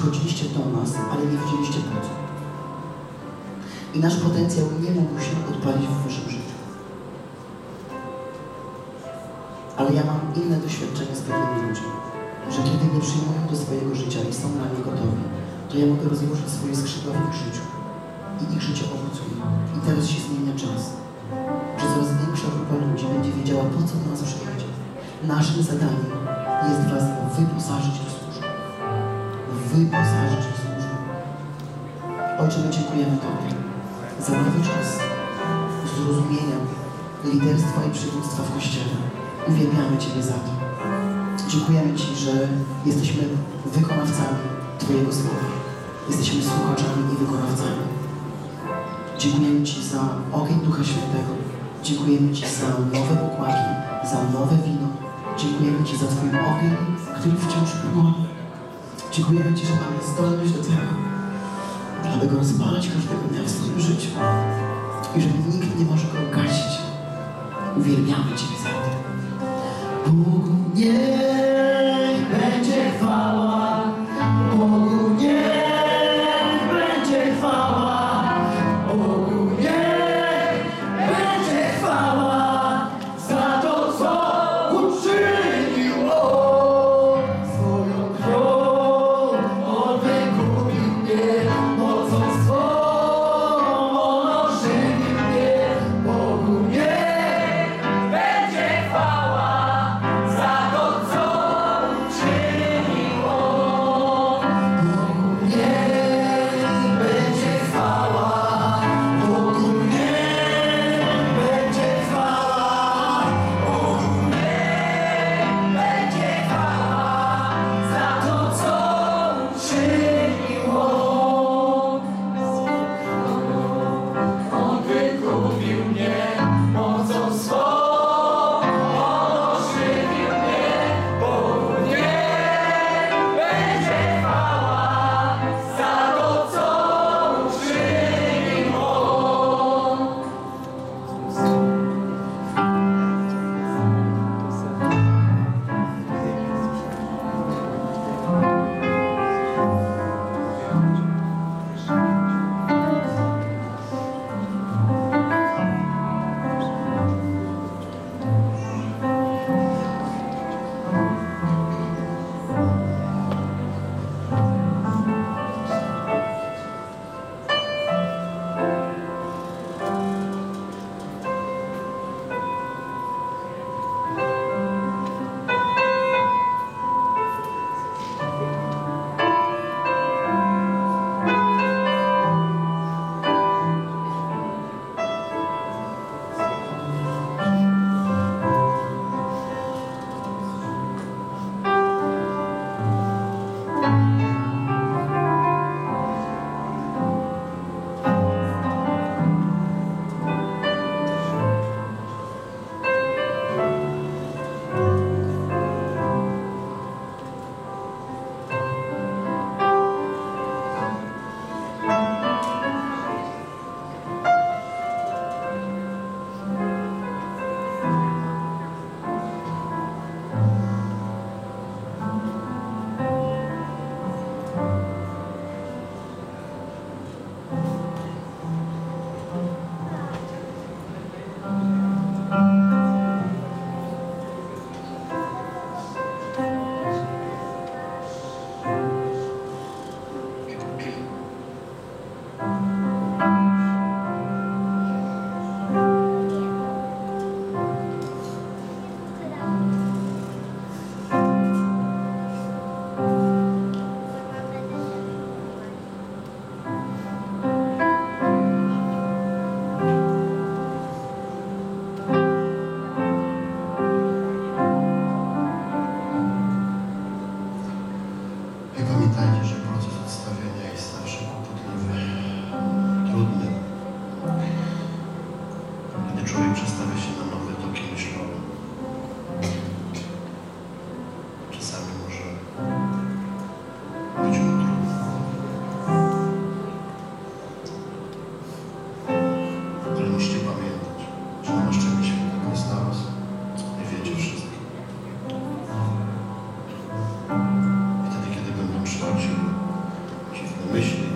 przychodziliście do nas, ale nie wiedzieliście po co. I nasz potencjał nie mógł się odpalić w waszym życiu. Ale ja mam inne doświadczenie z pewnymi ludźmi, że kiedy nie przyjmują do swojego życia i są na nie gotowi, to ja mogę rozłożyć swoje skrzydła w ich życiu i ich życie owocuje. I teraz się zmienia czas, że coraz większa grupa ludzi będzie wiedziała, po co do nas przyjechać. Naszym zadaniem jest was wyposażyć w służbę. Wyposażyć w służbę. Ojcze, my dziękujemy Tobie za nowy czas zrozumienia liderstwa i przywództwa w Kościele. Uwielbiamy Ciebie za to. Dziękujemy Ci, że jesteśmy wykonawcami Twojego słowa. Jesteśmy słuchaczami i wykonawcami. Dziękujemy Ci za ogień Ducha Świętego. Dziękujemy Ci za nowe pokłady, za nowe wino. Dziękujemy Ci za Twój ogień, który wciąż płonie. Dziękujemy Ci, że mamy zdolność do tego, aby go rozpalać każdego dnia w swoim życiu i że nikt nie może go gasić. Uwielbiamy Ciebie za to. Bogu niech będzie chwała, Bogu niech będzie chwała, Bogu niech będzie chwała za to, co uczyniło. Swoją krwią On wykupił mnie, mocą swą On ożywił mnie. Bogu niech będzie chwała za to, co myśli.